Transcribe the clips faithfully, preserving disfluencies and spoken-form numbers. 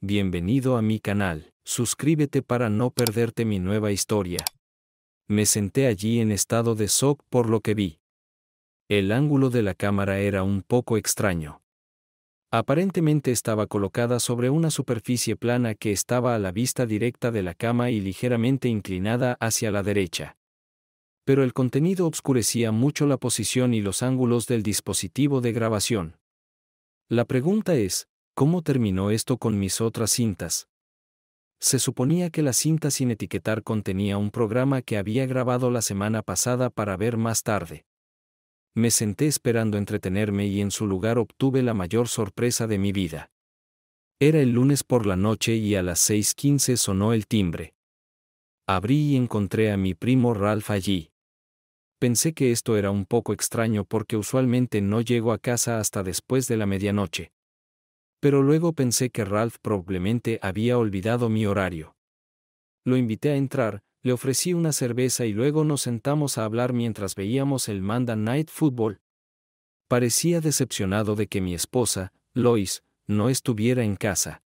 Bienvenido a mi canal. Suscríbete para no perderte mi nueva historia. Me senté allí en estado de shock por lo que vi. El ángulo de la cámara era un poco extraño. Aparentemente estaba colocada sobre una superficie plana que estaba a la vista directa de la cama y ligeramente inclinada hacia la derecha. Pero el contenido obscurecía mucho la posición y los ángulos del dispositivo de grabación. La pregunta es, ¿cómo terminó esto con mis otras cintas? Se suponía que la cinta sin etiquetar contenía un programa que había grabado la semana pasada para ver más tarde. Me senté esperando entretenerme y en su lugar obtuve la mayor sorpresa de mi vida. Era el lunes por la noche y a las seis quince sonó el timbre. Abrí y encontré a mi primo Ralph allí. Pensé que esto era un poco extraño porque usualmente no llego a casa hasta después de la medianoche. Pero luego pensé que Ralph probablemente había olvidado mi horario. Lo invité a entrar. Le ofrecí una cerveza y luego nos sentamos a hablar mientras veíamos el Monday Night Football. Parecía decepcionado de que mi esposa, Lois, no estuviera en casa.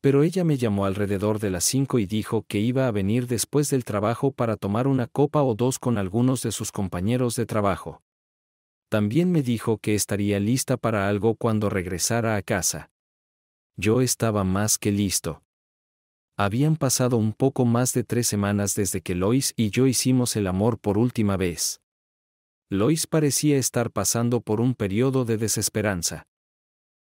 Pero ella me llamó alrededor de las cinco y dijo que iba a venir después del trabajo para tomar una copa o dos con algunos de sus compañeros de trabajo. También me dijo que estaría lista para algo cuando regresara a casa. Yo estaba más que listo. Habían pasado un poco más de tres semanas desde que Lois y yo hicimos el amor por última vez. Lois parecía estar pasando por un periodo de desesperanza.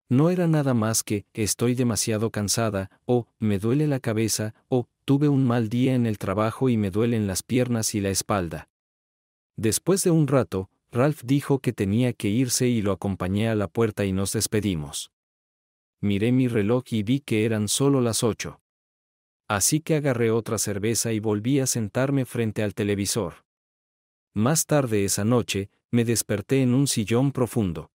No era nada más que, estoy demasiado cansada, o, me duele la cabeza, o, tuve un mal día en el trabajo y me duelen las piernas y la espalda. Después de un rato, Ralph dijo que tenía que irse y lo acompañé a la puerta y nos despedimos. Miré mi reloj y vi que eran solo las ocho. Así que agarré otra cerveza y volví a sentarme frente al televisor. Más tarde esa noche, me desperté en un sillón profundo.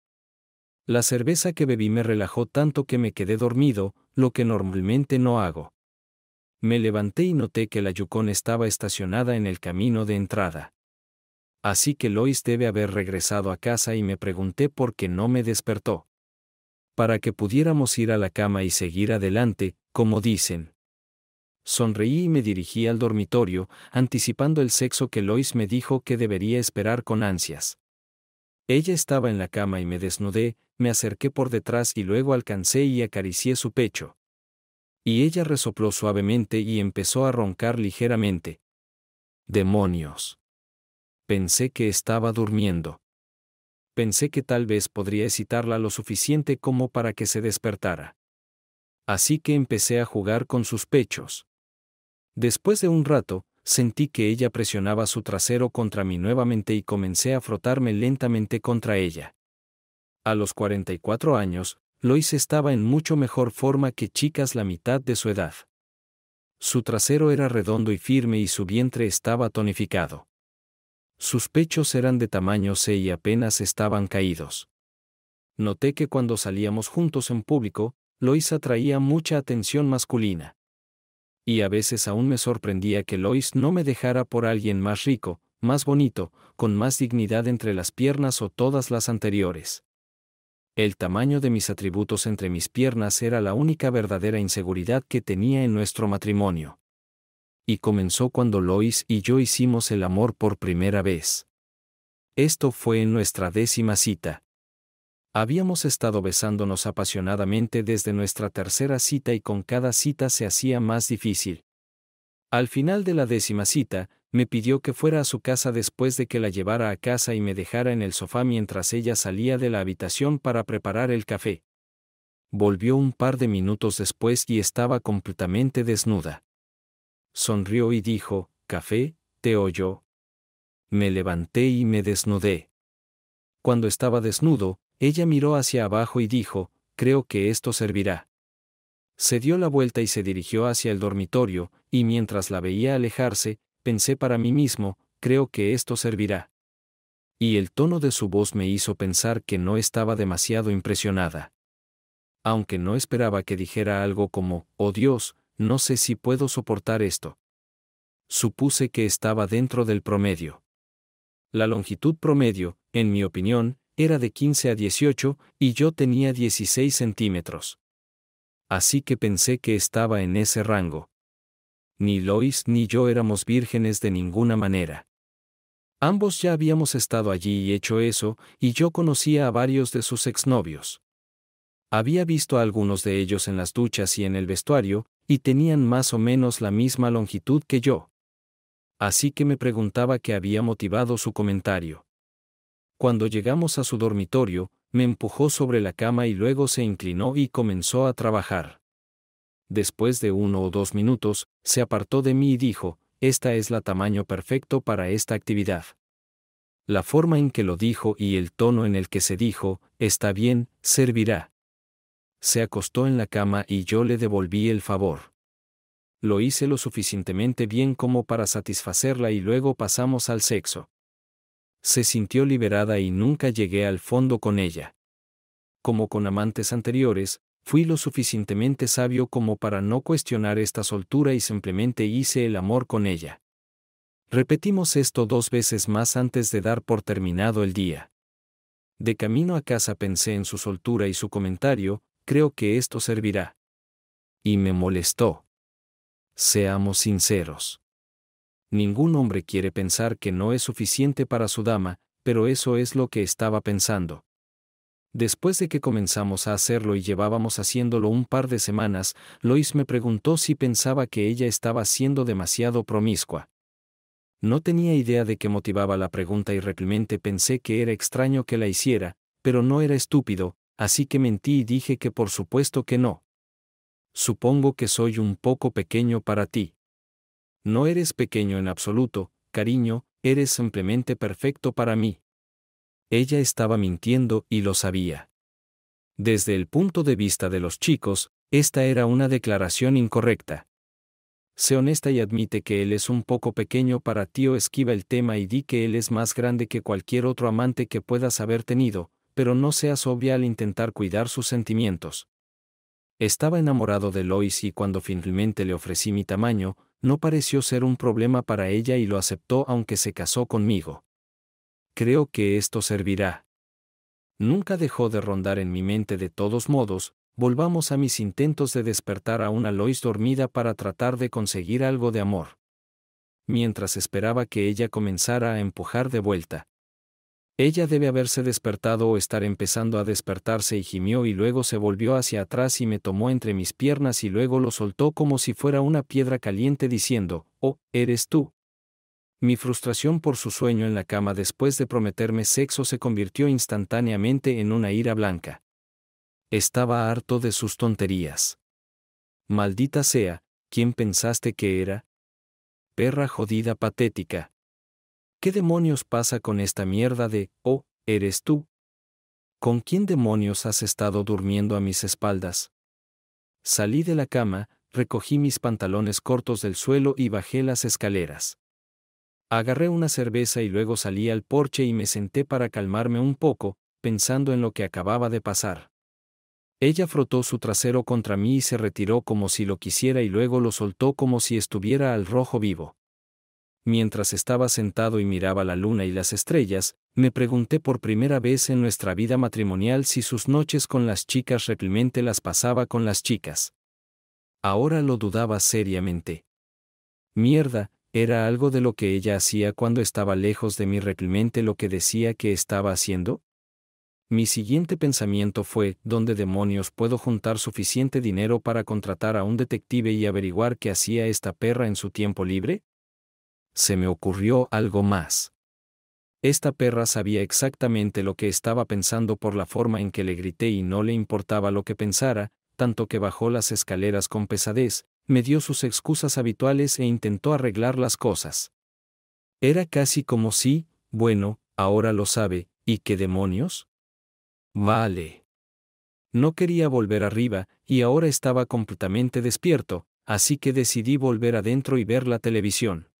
La cerveza que bebí me relajó tanto que me quedé dormido, lo que normalmente no hago. Me levanté y noté que la Yukon estaba estacionada en el camino de entrada. Así que Lois debe haber regresado a casa y me pregunté por qué no me despertó. Para que pudiéramos ir a la cama y seguir adelante, como dicen. Sonreí y me dirigí al dormitorio, anticipando el sexo que Lois me dijo que debería esperar con ansias. Ella estaba en la cama y me desnudé, me acerqué por detrás y luego alcancé y acaricié su pecho. Y ella resopló suavemente y empezó a roncar ligeramente. ¡Demonios! Pensé que estaba durmiendo. Pensé que tal vez podría excitarla lo suficiente como para que se despertara. Así que empecé a jugar con sus pechos. Después de un rato, sentí que ella presionaba su trasero contra mí nuevamente y comencé a frotarme lentamente contra ella. A los cuarenta y cuatro años, Lois estaba en mucho mejor forma que chicas la mitad de su edad. Su trasero era redondo y firme y su vientre estaba tonificado. Sus pechos eran de tamaño C y apenas estaban caídos. Noté que cuando salíamos juntos en público, Lois atraía mucha atención masculina. Y a veces aún me sorprendía que Lois no me dejara por alguien más rico, más bonito, con más dignidad entre las piernas o todas las anteriores. El tamaño de mis atributos entre mis piernas era la única verdadera inseguridad que tenía en nuestro matrimonio. Y comenzó cuando Lois y yo hicimos el amor por primera vez. Esto fue en nuestra décima cita. Habíamos estado besándonos apasionadamente desde nuestra tercera cita y con cada cita se hacía más difícil. Al final de la décima cita, me pidió que fuera a su casa después de que la llevara a casa y me dejara en el sofá mientras ella salía de la habitación para preparar el café. Volvió un par de minutos después y estaba completamente desnuda. Sonrió y dijo, «Café, ¿te oyó?». Me levanté y me desnudé. Cuando estaba desnudo, ella miró hacia abajo y dijo, creo que esto servirá. Se dio la vuelta y se dirigió hacia el dormitorio, y mientras la veía alejarse, pensé para mí mismo, creo que esto servirá. Y el tono de su voz me hizo pensar que no estaba demasiado impresionada. Aunque no esperaba que dijera algo como, oh Dios, no sé si puedo soportar esto. Supuse que estaba dentro del promedio. La longitud promedio, en mi opinión, era de quince a dieciocho, y yo tenía dieciséis centímetros. así que pensé que estaba en ese rango. Ni Lois ni yo éramos vírgenes de ninguna manera. Ambos ya habíamos estado allí y hecho eso, y yo conocía a varios de sus exnovios. Había visto a algunos de ellos en las duchas y en el vestuario, y tenían más o menos la misma longitud que yo. Así que me preguntaba qué había motivado su comentario. Cuando llegamos a su dormitorio, me empujó sobre la cama y luego se inclinó y comenzó a trabajar. Después de uno o dos minutos, se apartó de mí y dijo, esta es la tamaño perfecto para esta actividad. La forma en que lo dijo y el tono en el que se dijo, está bien, servirá. Se acostó en la cama y yo le devolví el favor. Lo hice lo suficientemente bien como para satisfacerla y luego pasamos al sexo. Se sintió liberada y nunca llegué al fondo con ella. Como con amantes anteriores, fui lo suficientemente sabio como para no cuestionar esta soltura y simplemente hice el amor con ella. Repetimos esto dos veces más antes de dar por terminado el día. De camino a casa pensé en su soltura y su comentario, creo que esto servirá. Y me molestó. Seamos sinceros. Ningún hombre quiere pensar que no es suficiente para su dama, pero eso es lo que estaba pensando. Después de que comenzamos a hacerlo y llevábamos haciéndolo un par de semanas, Lois me preguntó si pensaba que ella estaba siendo demasiado promiscua. No tenía idea de qué motivaba la pregunta y realmente pensé que era extraño que la hiciera, pero no era estúpido, así que mentí y dije que por supuesto que no. Supongo que soy un poco pequeño para ti. No eres pequeño en absoluto, cariño, eres simplemente perfecto para mí. Ella estaba mintiendo y lo sabía. Desde el punto de vista de los chicos, esta era una declaración incorrecta. Sé honesta y admite que él es un poco pequeño para ti o esquiva el tema y di que él es más grande que cualquier otro amante que puedas haber tenido, pero no seas obvia al intentar cuidar sus sentimientos. Estaba enamorado de Lois y cuando finalmente le ofrecí mi tamaño, no pareció ser un problema para ella y lo aceptó aunque se casó conmigo. Creo que esto servirá. Nunca dejó de rondar en mi mente de todos modos, volvamos a mis intentos de despertar a una Lois dormida para tratar de conseguir algo de amor. Mientras esperaba que ella comenzara a empujar de vuelta. Ella debe haberse despertado o estar empezando a despertarse y gimió y luego se volvió hacia atrás y me tomó entre mis piernas y luego lo soltó como si fuera una piedra caliente diciendo, oh, eres tú. Mi frustración por su sueño en la cama después de prometerme sexo se convirtió instantáneamente en una ira blanca. Estaba harto de sus tonterías. Maldita sea, ¿quién pensaste que era? Perra jodida patética. ¿Qué demonios pasa con esta mierda de, oh, eres tú? ¿Con quién demonios has estado durmiendo a mis espaldas? Salí de la cama, recogí mis pantalones cortos del suelo y bajé las escaleras. Agarré una cerveza y luego salí al porche y me senté para calmarme un poco, pensando en lo que acababa de pasar. Ella frotó su trasero contra mí y se retiró como si lo quisiera y luego lo soltó como si estuviera al rojo vivo. Mientras estaba sentado y miraba la luna y las estrellas, me pregunté por primera vez en nuestra vida matrimonial si sus noches con las chicas realmente las pasaba con las chicas. Ahora lo dudaba seriamente. Mierda, ¿era algo de lo que ella hacía cuando estaba lejos de mí realmente lo que decía que estaba haciendo? Mi siguiente pensamiento fue, ¿dónde demonios puedo juntar suficiente dinero para contratar a un detective y averiguar qué hacía esta perra en su tiempo libre? Se me ocurrió algo más. Esta perra sabía exactamente lo que estaba pensando por la forma en que le grité y no le importaba lo que pensara, tanto que bajó las escaleras con pesadez, me dio sus excusas habituales e intentó arreglar las cosas. Era casi como si, bueno, ahora lo sabe, ¿y qué demonios? Vale. No quería volver arriba, y ahora estaba completamente despierto, así que decidí volver adentro y ver la televisión.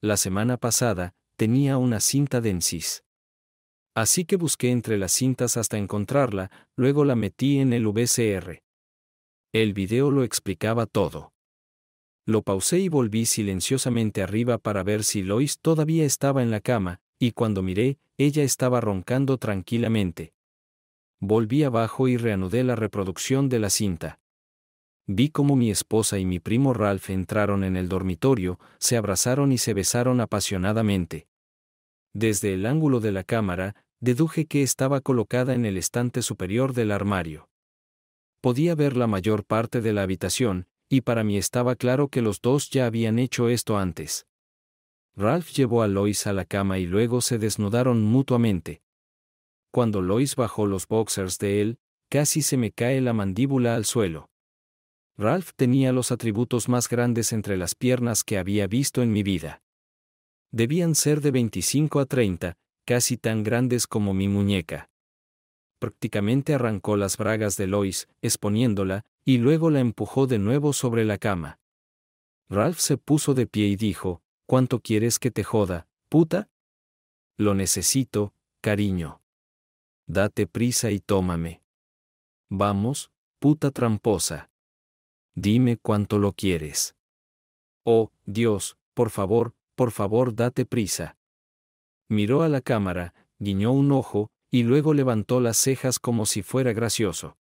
La semana pasada, tenía una cinta de N C I S. Así que busqué entre las cintas hasta encontrarla, luego la metí en el V C R. El video lo explicaba todo. Lo pausé y volví silenciosamente arriba para ver si Lois todavía estaba en la cama, y cuando miré, ella estaba roncando tranquilamente. Volví abajo y reanudé la reproducción de la cinta. Vi cómo mi esposa y mi primo Ralph entraron en el dormitorio, se abrazaron y se besaron apasionadamente. Desde el ángulo de la cámara, deduje que estaba colocada en el estante superior del armario. Podía ver la mayor parte de la habitación, y para mí estaba claro que los dos ya habían hecho esto antes. Ralph llevó a Lois a la cama y luego se desnudaron mutuamente. Cuando Lois bajó los boxers de él, casi se me cae la mandíbula al suelo. Ralph tenía los atributos más grandes entre las piernas que había visto en mi vida. Debían ser de veinticinco a treinta, casi tan grandes como mi muñeca. Prácticamente arrancó las bragas de Lois, exponiéndola, y luego la empujó de nuevo sobre la cama. Ralph se puso de pie y dijo, ¿cuánto quieres que te joda, puta? Lo necesito, cariño. Date prisa y tómame. Vamos, puta tramposa. Dime cuánto lo quieres. Oh, Dios, por favor, por favor, date prisa. Miró a la cámara, guiñó un ojo, y luego levantó las cejas como si fuera gracioso.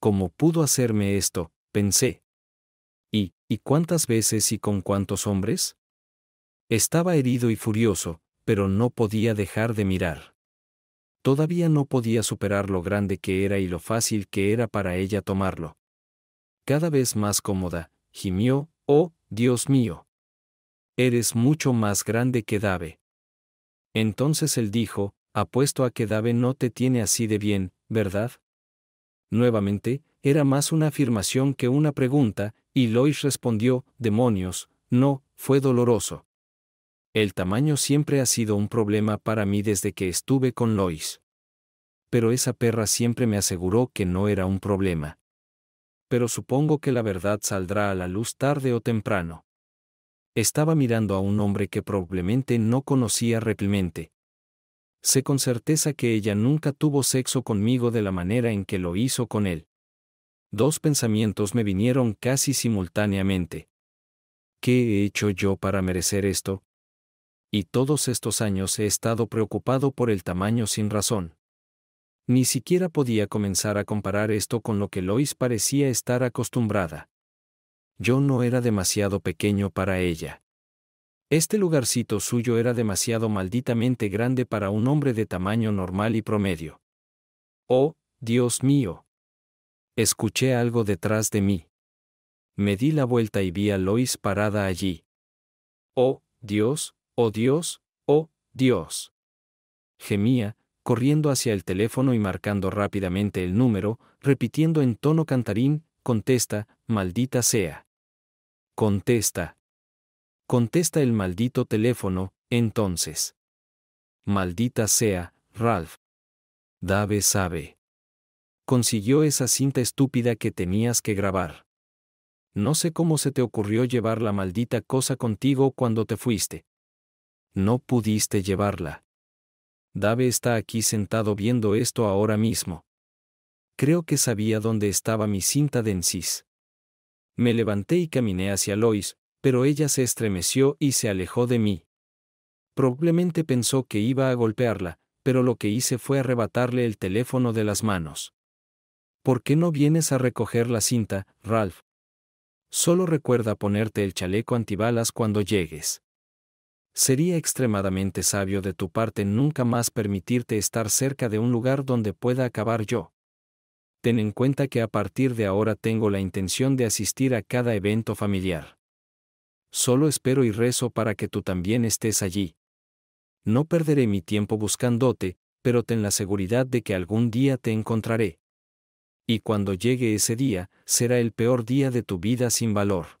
¿Cómo pudo hacerme esto?, pensé. ¿Y, y cuántas veces y con cuántos hombres? Estaba herido y furioso, pero no podía dejar de mirar. Todavía no podía superar lo grande que era y lo fácil que era para ella tomarlo. Cada vez más cómoda, gimió, oh, Dios mío. Eres mucho más grande que Dave. Entonces él dijo, apuesto a que Dave no te tiene así de bien, ¿verdad? Nuevamente, era más una afirmación que una pregunta, y Lois respondió, demonios, no, fue doloroso. El tamaño siempre ha sido un problema para mí desde que estuve con Lois. Pero esa perra siempre me aseguró que no era un problema. Pero supongo que la verdad saldrá a la luz tarde o temprano. Estaba mirando a un hombre que probablemente no conocía realmente. Sé con certeza que ella nunca tuvo sexo conmigo de la manera en que lo hizo con él. Dos pensamientos me vinieron casi simultáneamente. ¿Qué he hecho yo para merecer esto? Y todos estos años he estado preocupado por el tamaño sin razón. Ni siquiera podía comenzar a comparar esto con lo que Lois parecía estar acostumbrada. Yo no era demasiado pequeño para ella. Este lugarcito suyo era demasiado malditamente grande para un hombre de tamaño normal y promedio. Oh, Dios mío. Escuché algo detrás de mí. Me di la vuelta y vi a Lois parada allí. Oh, Dios, oh Dios, oh Dios. Gemía, corriendo hacia el teléfono y marcando rápidamente el número, repitiendo en tono cantarín, contesta, maldita sea. Contesta. Contesta el maldito teléfono, entonces. Maldita sea, Ralph. Dave sabe. Consiguió esa cinta estúpida que tenías que grabar. No sé cómo se te ocurrió llevar la maldita cosa contigo cuando te fuiste. No pudiste llevarla. Dave está aquí sentado viendo esto ahora mismo. Creo que sabía dónde estaba mi cinta de N C I S. Me levanté y caminé hacia Lois, pero ella se estremeció y se alejó de mí. Probablemente pensó que iba a golpearla, pero lo que hice fue arrebatarle el teléfono de las manos. ¿Por qué no vienes a recoger la cinta, Ralph? Solo recuerda ponerte el chaleco antibalas cuando llegues. Sería extremadamente sabio de tu parte nunca más permitirte estar cerca de un lugar donde pueda acabar yo. Ten en cuenta que a partir de ahora tengo la intención de asistir a cada evento familiar. Solo espero y rezo para que tú también estés allí. No perderé mi tiempo buscándote, pero ten la seguridad de que algún día te encontraré. Y cuando llegue ese día, será el peor día de tu vida sin valor.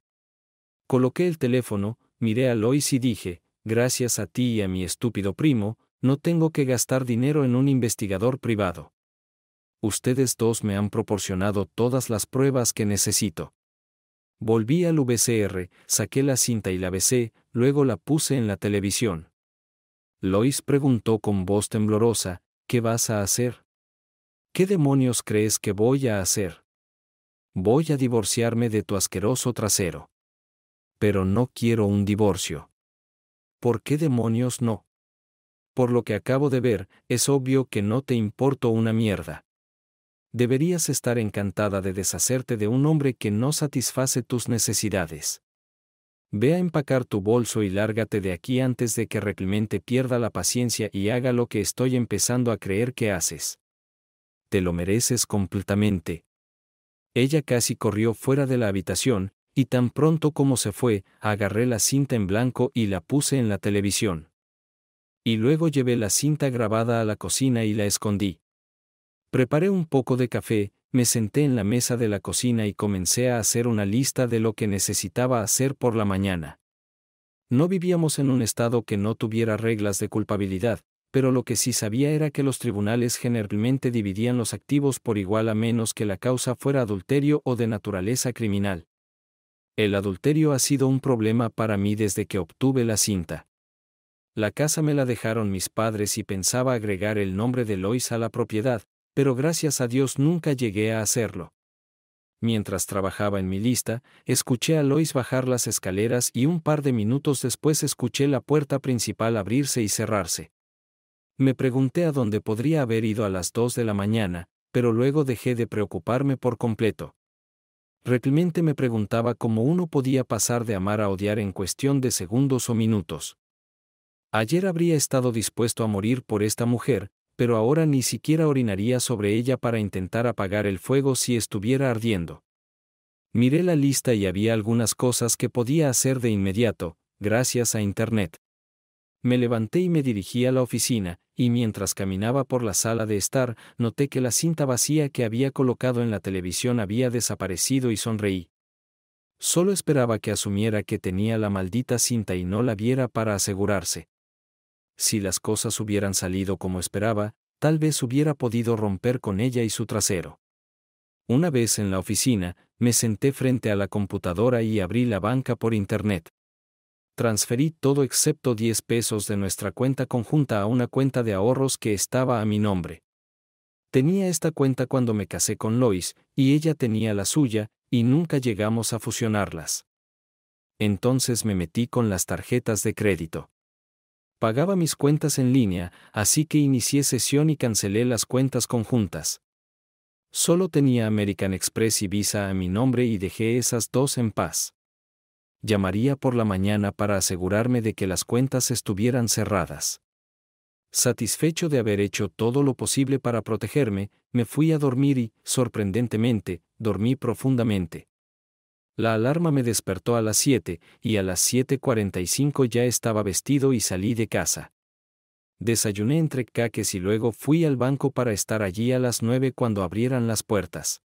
Coloqué el teléfono, miré a Lois y dije, gracias a ti y a mi estúpido primo, no tengo que gastar dinero en un investigador privado. Ustedes dos me han proporcionado todas las pruebas que necesito. Volví al V C R, saqué la cinta y la besé, luego la puse en la televisión. Lois preguntó con voz temblorosa, ¿qué vas a hacer? ¿Qué demonios crees que voy a hacer? Voy a divorciarme de tu asqueroso trasero. Pero no quiero un divorcio. ¿Por qué demonios no? Por lo que acabo de ver, es obvio que no te importo una mierda. deberías estar encantada de deshacerte de un hombre que no satisface tus necesidades. Ve a empacar tu bolso y lárgate de aquí antes de que realmente pierda la paciencia y haga lo que estoy empezando a creer que haces. Te lo mereces completamente. Ella casi corrió fuera de la habitación, y tan pronto como se fue, agarré la cinta en blanco y la puse en la televisión. Y luego llevé la cinta grabada a la cocina y la escondí. Preparé un poco de café, me senté en la mesa de la cocina y comencé a hacer una lista de lo que necesitaba hacer por la mañana. No vivíamos en un estado que no tuviera reglas de culpabilidad, pero lo que sí sabía era que los tribunales generalmente dividían los activos por igual a menos que la causa fuera adulterio o de naturaleza criminal. El adulterio ha sido un problema para mí desde que obtuve la cinta. La casa me la dejaron mis padres y pensaba agregar el nombre de Lois a la propiedad, pero gracias a Dios nunca llegué a hacerlo. Mientras trabajaba en mi lista, escuché a Lois bajar las escaleras y un par de minutos después escuché la puerta principal abrirse y cerrarse. Me pregunté a dónde podría haber ido a las dos de la mañana, pero luego dejé de preocuparme por completo. Realmente me preguntaba cómo uno podía pasar de amar a odiar en cuestión de segundos o minutos. Ayer habría estado dispuesto a morir por esta mujer, pero ahora ni siquiera orinaría sobre ella para intentar apagar el fuego si estuviera ardiendo. Miré la lista y había algunas cosas que podía hacer de inmediato, gracias a Internet. Me levanté y me dirigí a la oficina, y mientras caminaba por la sala de estar, noté que la cinta vacía que había colocado en la televisión había desaparecido y sonreí. Solo esperaba que asumiera que tenía la maldita cinta y no la viera para asegurarse. Si las cosas hubieran salido como esperaba, tal vez hubiera podido romper con ella y su trasero. Una vez en la oficina, me senté frente a la computadora y abrí la banca por internet. Transferí todo excepto diez pesos de nuestra cuenta conjunta a una cuenta de ahorros que estaba a mi nombre. Tenía esta cuenta cuando me casé con Lois, y ella tenía la suya, y nunca llegamos a fusionarlas. Entonces me metí con las tarjetas de crédito. Pagaba mis cuentas en línea, así que inicié sesión y cancelé las cuentas conjuntas. Solo tenía American Express y Visa a mi nombre y dejé esas dos en paz. Llamaría por la mañana para asegurarme de que las cuentas estuvieran cerradas. Satisfecho de haber hecho todo lo posible para protegerme, me fui a dormir y, sorprendentemente, dormí profundamente. La alarma me despertó a las siete, y a las siete cuarenta y cinco ya estaba vestido y salí de casa. Desayuné entre caques y luego fui al banco para estar allí a las nueve cuando abrieran las puertas.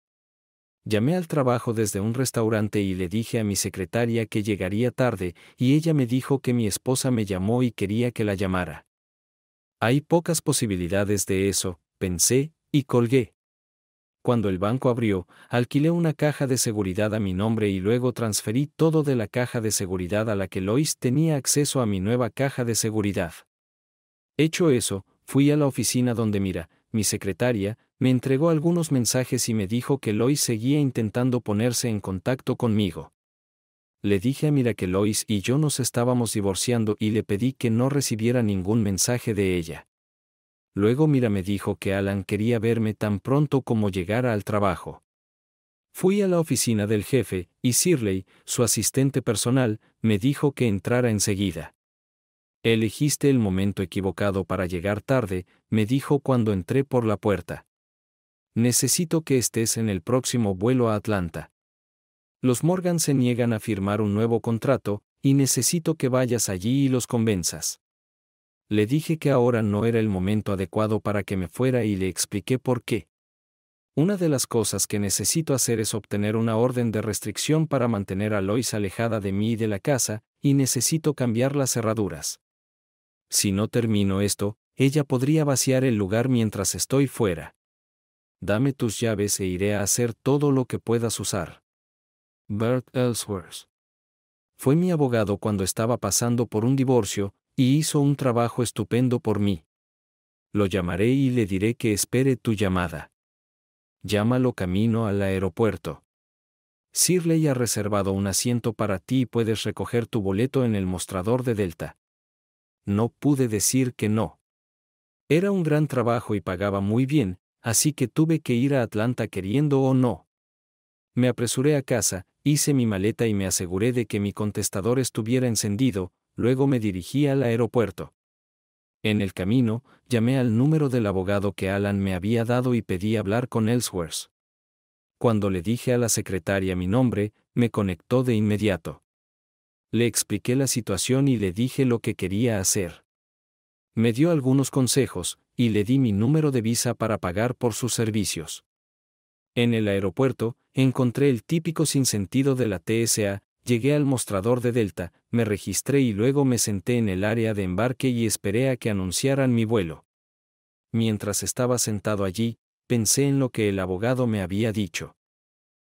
Llamé al trabajo desde un restaurante y le dije a mi secretaria que llegaría tarde, y ella me dijo que mi esposa me llamó y quería que la llamara. Hay pocas posibilidades de eso, pensé, y colgué. Cuando el banco abrió, alquilé una caja de seguridad a mi nombre y luego transferí todo de la caja de seguridad a la que Lois tenía acceso a mi nueva caja de seguridad. Hecho eso, fui a la oficina donde Mira, mi secretaria, me entregó algunos mensajes y me dijo que Lois seguía intentando ponerse en contacto conmigo. Le dije a Mira que Lois y yo nos estábamos divorciando y le pedí que no recibiera ningún mensaje de ella. Luego Mira me dijo que Alan quería verme tan pronto como llegara al trabajo. Fui a la oficina del jefe, y Shirley, su asistente personal, me dijo que entrara enseguida. Elegiste el momento equivocado para llegar tarde, me dijo cuando entré por la puerta. Necesito que estés en el próximo vuelo a Atlanta. Los Morgan se niegan a firmar un nuevo contrato, y necesito que vayas allí y los convenzas. Le dije que ahora no era el momento adecuado para que me fuera y le expliqué por qué. Una de las cosas que necesito hacer es obtener una orden de restricción para mantener a Lois alejada de mí y de la casa, y necesito cambiar las cerraduras. Si no termino esto, ella podría vaciar el lugar mientras estoy fuera. Dame tus llaves e iré a hacer todo lo que puedas usar. Bert Ellsworth fue mi abogado cuando estaba pasando por un divorcio, y hizo un trabajo estupendo por mí. Lo llamaré y le diré que espere tu llamada. Llámalo camino al aeropuerto. Shirley ha reservado un asiento para ti y puedes recoger tu boleto en el mostrador de Delta. No pude decir que no. Era un gran trabajo y pagaba muy bien, así que tuve que ir a Atlanta queriendo o no. Me apresuré a casa, hice mi maleta y me aseguré de que mi contestador estuviera encendido, luego me dirigí al aeropuerto. En el camino, llamé al número del abogado que Alan me había dado y pedí hablar con Ellsworth. Cuando le dije a la secretaria mi nombre, me conectó de inmediato. Le expliqué la situación y le dije lo que quería hacer. Me dio algunos consejos, y le di mi número de visa para pagar por sus servicios. En el aeropuerto, encontré el típico sinsentido de la T S A, llegué al mostrador de Delta, me registré y luego me senté en el área de embarque y esperé a que anunciaran mi vuelo. Mientras estaba sentado allí, pensé en lo que el abogado me había dicho.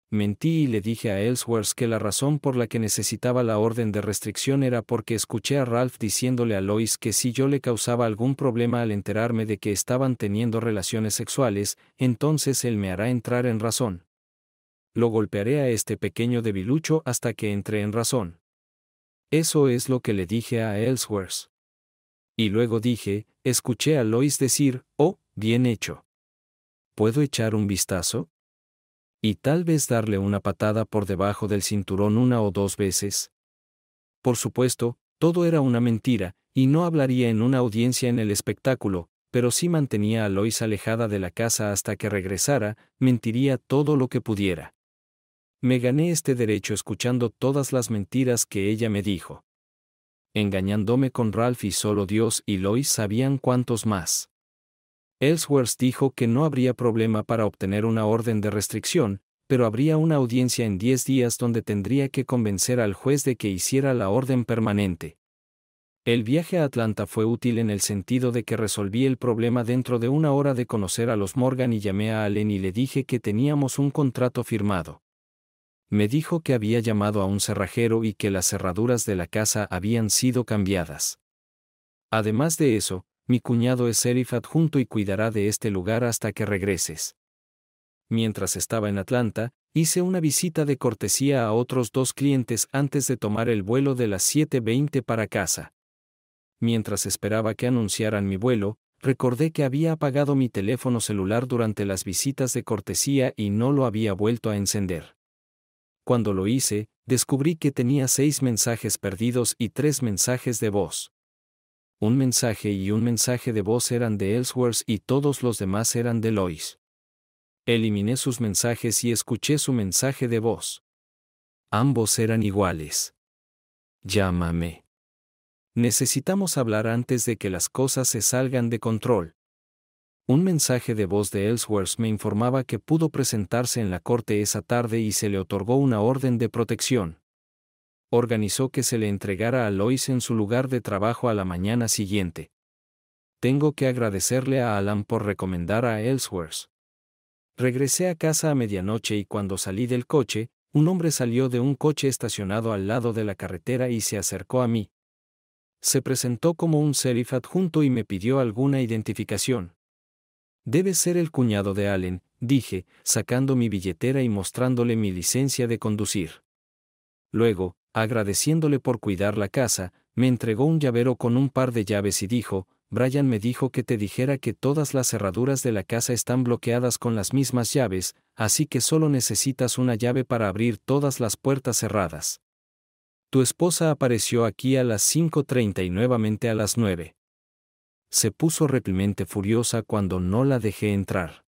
Mentí y le dije a Ellsworth que la razón por la que necesitaba la orden de restricción era porque escuché a Ralph diciéndole a Lois que si yo le causaba algún problema al enterarme de que estaban teniendo relaciones sexuales, entonces él me hará entrar en razón. Lo golpearé a este pequeño debilucho hasta que entre en razón. Eso es lo que le dije a Ellsworth. Y luego dije, escuché a Lois decir, oh, bien hecho. ¿Puedo echar un vistazo? Y tal vez darle una patada por debajo del cinturón una o dos veces. Por supuesto, todo era una mentira, y no hablaría en una audiencia en el espectáculo, pero si mantenía a Lois alejada de la casa hasta que regresara, mentiría todo lo que pudiera. Me gané este derecho escuchando todas las mentiras que ella me dijo. Engañándome con Ralph y solo Dios y Lois sabían cuántos más. Ellsworth dijo que no habría problema para obtener una orden de restricción, pero habría una audiencia en diez días donde tendría que convencer al juez de que hiciera la orden permanente. El viaje a Atlanta fue útil en el sentido de que resolví el problema dentro de una hora de conocer a los Morgan y llamé a Allen y le dije que teníamos un contrato firmado. Me dijo que había llamado a un cerrajero y que las cerraduras de la casa habían sido cambiadas. Además de eso, mi cuñado es sheriff adjunto y cuidará de este lugar hasta que regreses. Mientras estaba en Atlanta, hice una visita de cortesía a otros dos clientes antes de tomar el vuelo de las siete veinte para casa. Mientras esperaba que anunciaran mi vuelo, recordé que había apagado mi teléfono celular durante las visitas de cortesía y no lo había vuelto a encender. Cuando lo hice, descubrí que tenía seis mensajes perdidos y tres mensajes de voz. Un mensaje y un mensaje de voz eran de Ellsworth y todos los demás eran de Lois. Eliminé sus mensajes y escuché su mensaje de voz. Ambos eran iguales. Llámame. Necesitamos hablar antes de que las cosas se salgan de control. Un mensaje de voz de Ellsworth me informaba que pudo presentarse en la corte esa tarde y se le otorgó una orden de protección. Organizó que se le entregara a Lois en su lugar de trabajo a la mañana siguiente. Tengo que agradecerle a Alan por recomendar a Ellsworth. Regresé a casa a medianoche y cuando salí del coche, un hombre salió de un coche estacionado al lado de la carretera y se acercó a mí. Se presentó como un sheriff adjunto y me pidió alguna identificación. Debe ser el cuñado de Allen, dije, sacando mi billetera y mostrándole mi licencia de conducir. Luego, agradeciéndole por cuidar la casa, me entregó un llavero con un par de llaves y dijo, Brian me dijo que te dijera que todas las cerraduras de la casa están bloqueadas con las mismas llaves, así que solo necesitas una llave para abrir todas las puertas cerradas. Tu esposa apareció aquí a las cinco treinta y nuevamente a las nueve. Se puso replemente furiosa cuando no la dejé entrar.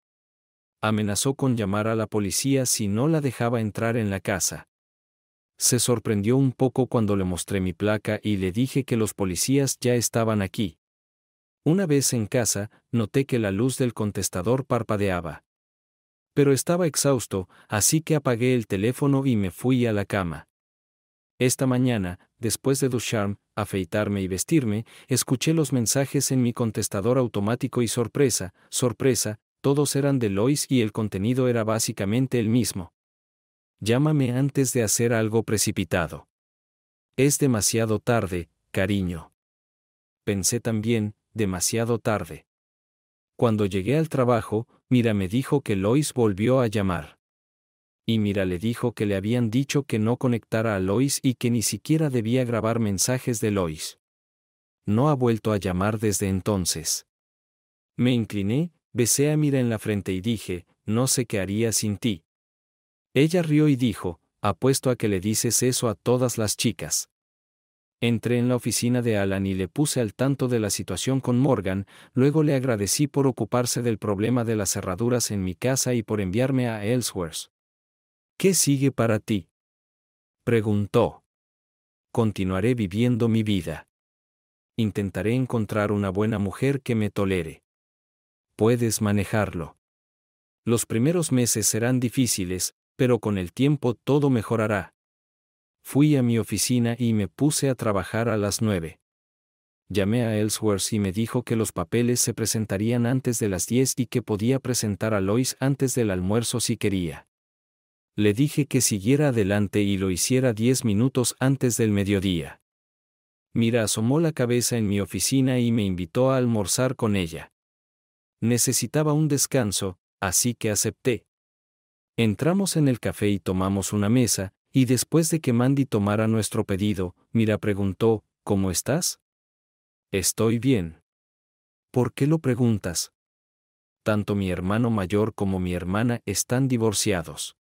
Amenazó con llamar a la policía si no la dejaba entrar en la casa. Se sorprendió un poco cuando le mostré mi placa y le dije que los policías ya estaban aquí. Una vez en casa, noté que la luz del contestador parpadeaba. Pero estaba exhausto, así que apagué el teléfono y me fui a la cama. Esta mañana, después de ducharme, afeitarme y vestirme, escuché los mensajes en mi contestador automático y sorpresa, sorpresa, todos eran de Lois y el contenido era básicamente el mismo. Llámame antes de hacer algo precipitado. Es demasiado tarde, cariño. Pensé también, demasiado tarde. Cuando llegué al trabajo, Mira me dijo que Lois volvió a llamar. Y Mira le dijo que le habían dicho que no conectara a Lois y que ni siquiera debía grabar mensajes de Lois. No ha vuelto a llamar desde entonces. Me incliné, Besé a Mira en la frente y dije, no sé qué haría sin ti. Ella rió y dijo, apuesto a que le dices eso a todas las chicas. Entré en la oficina de Alan y le puse al tanto de la situación con Morgan, luego le agradecí por ocuparse del problema de las cerraduras en mi casa y por enviarme a Ellsworth. ¿Qué sigue para ti?, preguntó. Continuaré viviendo mi vida. Intentaré encontrar una buena mujer que me tolere. Puedes manejarlo. Los primeros meses serán difíciles, pero con el tiempo todo mejorará. Fui a mi oficina y me puse a trabajar a las nueve. Llamé a Ellsworth y me dijo que los papeles se presentarían antes de las diez y que podía presentar a Lois antes del almuerzo si quería. Le dije que siguiera adelante y lo hiciera diez minutos antes del mediodía. Mira asomó la cabeza en mi oficina y me invitó a almorzar con ella. Necesitaba un descanso, así que acepté. Entramos en el café y tomamos una mesa, y después de que Mandy tomara nuestro pedido, Mira preguntó, ¿cómo estás? Estoy bien. ¿Por qué lo preguntas? Tanto mi hermano mayor como mi hermana están divorciados.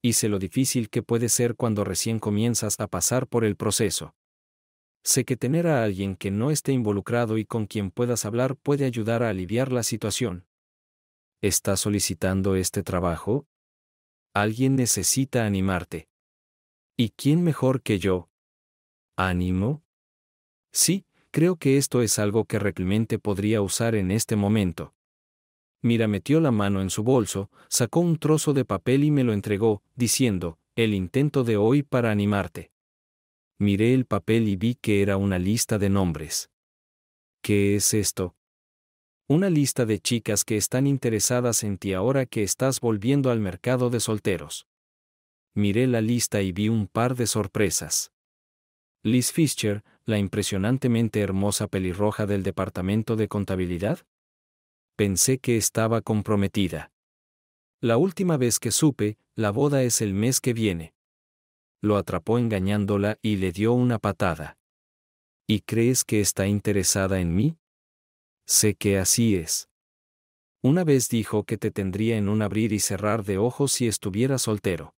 Y sé lo difícil que puede ser cuando recién comienzas a pasar por el proceso. Sé que tener a alguien que no esté involucrado y con quien puedas hablar puede ayudar a aliviar la situación. ¿Estás solicitando este trabajo? Alguien necesita animarte. ¿Y quién mejor que yo? ¿Ánimo? Sí, creo que esto es algo que realmente podría usar en este momento. Mira metió la mano en su bolso, sacó un trozo de papel y me lo entregó, diciendo, el intento de hoy para animarte. Miré el papel y vi que era una lista de nombres. ¿Qué es esto? Una lista de chicas que están interesadas en ti ahora que estás volviendo al mercado de solteros. Miré la lista y vi un par de sorpresas. Liz Fisher, la impresionantemente hermosa pelirroja del departamento de contabilidad. Pensé que estaba comprometida. La última vez que supe, la boda es el mes que viene. Lo atrapó engañándola y le dio una patada. ¿Y crees que está interesada en mí? Sé que así es. Una vez dijo que te tendría en un abrir y cerrar de ojos si estuviera soltero.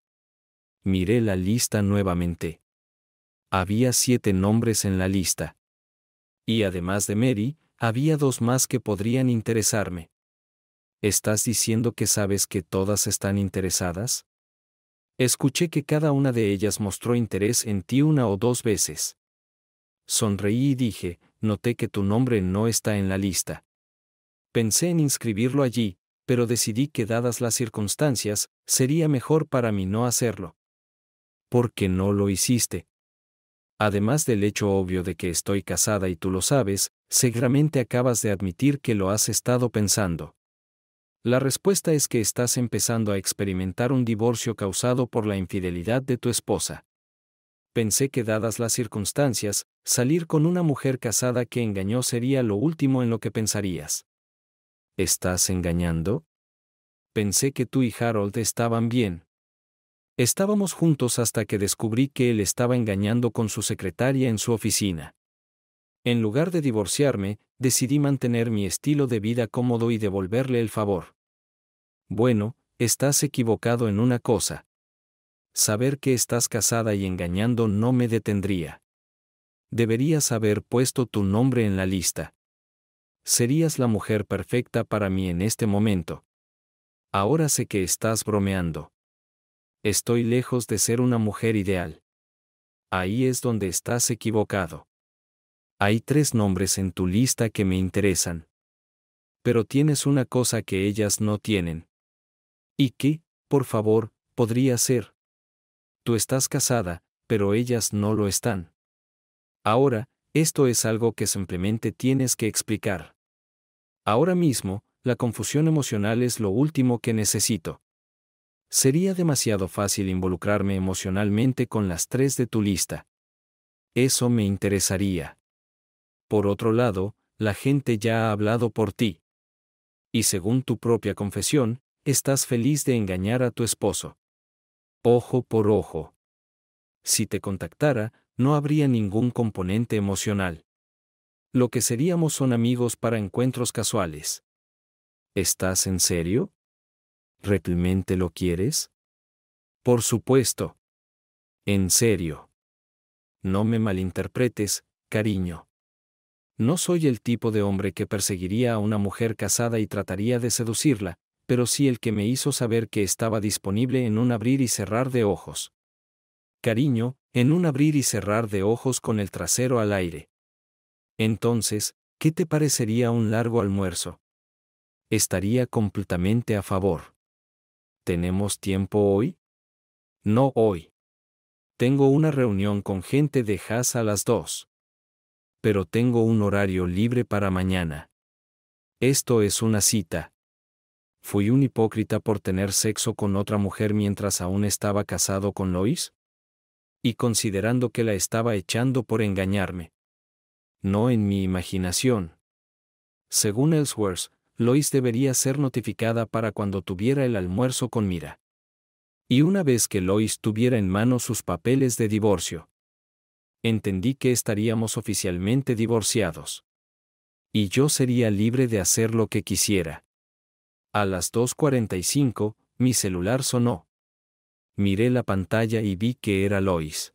Miré la lista nuevamente. Había siete nombres en la lista. Y además de Mary, había dos más que podrían interesarme. ¿Estás diciendo que sabes que todas están interesadas? Escuché que cada una de ellas mostró interés en ti una o dos veces. Sonreí y dije, noté que tu nombre no está en la lista. Pensé en inscribirlo allí, pero decidí que dadas las circunstancias, sería mejor para mí no hacerlo. ¿Por qué no lo hiciste? Además del hecho obvio de que estoy casada y tú lo sabes, seguramente acabas de admitir que lo has estado pensando. La respuesta es que estás empezando a experimentar un divorcio causado por la infidelidad de tu esposa. Pensé que dadas las circunstancias, salir con una mujer casada que engañó sería lo último en lo que pensarías. ¿Estás engañando? Pensé que tú y Harold estaban bien. Estábamos juntos hasta que descubrí que él estaba engañando con su secretaria en su oficina. En lugar de divorciarme, decidí mantener mi estilo de vida cómodo y devolverle el favor. Bueno, estás equivocado en una cosa. Saber que estás casada y engañando no me detendría. Deberías haber puesto tu nombre en la lista. Serías la mujer perfecta para mí en este momento. Ahora sé que estás bromeando. Estoy lejos de ser una mujer ideal. Ahí es donde estás equivocado. Hay tres nombres en tu lista que me interesan. Pero tienes una cosa que ellas no tienen. ¿Y qué, por favor, podría ser? Tú estás casada, pero ellas no lo están. Ahora, esto es algo que simplemente tienes que explicar. Ahora mismo, la confusión emocional es lo último que necesito. Sería demasiado fácil involucrarme emocionalmente con las tres de tu lista. Eso me interesaría. Por otro lado, la gente ya ha hablado por ti. Y según tu propia confesión, estás feliz de engañar a tu esposo. Ojo por ojo. Si te contactara, no habría ningún componente emocional. Lo que seríamos son amigos para encuentros casuales. ¿Estás en serio? ¿Realmente lo quieres? Por supuesto. En serio. No me malinterpretes, cariño. No soy el tipo de hombre que perseguiría a una mujer casada y trataría de seducirla, pero sí el que me hizo saber que estaba disponible en un abrir y cerrar de ojos. Cariño, en un abrir y cerrar de ojos con el trasero al aire. Entonces, ¿qué te parecería un largo almuerzo? Estaría completamente a favor. ¿Tenemos tiempo hoy? No hoy. Tengo una reunión con gente de Haas a las dos. Pero tengo un horario libre para mañana. Esto es una cita. ¿Fui un hipócrita por tener sexo con otra mujer mientras aún estaba casado con Lois? Y considerando que la estaba echando por engañarme. No en mi imaginación. Según Ellsworth, Lois debería ser notificada para cuando tuviera el almuerzo con Mira. Y una vez que Lois tuviera en mano sus papeles de divorcio, entendí que estaríamos oficialmente divorciados. Y yo sería libre de hacer lo que quisiera. A las dos cuarenta y cinco, mi celular sonó. Miré la pantalla y vi que era Lois.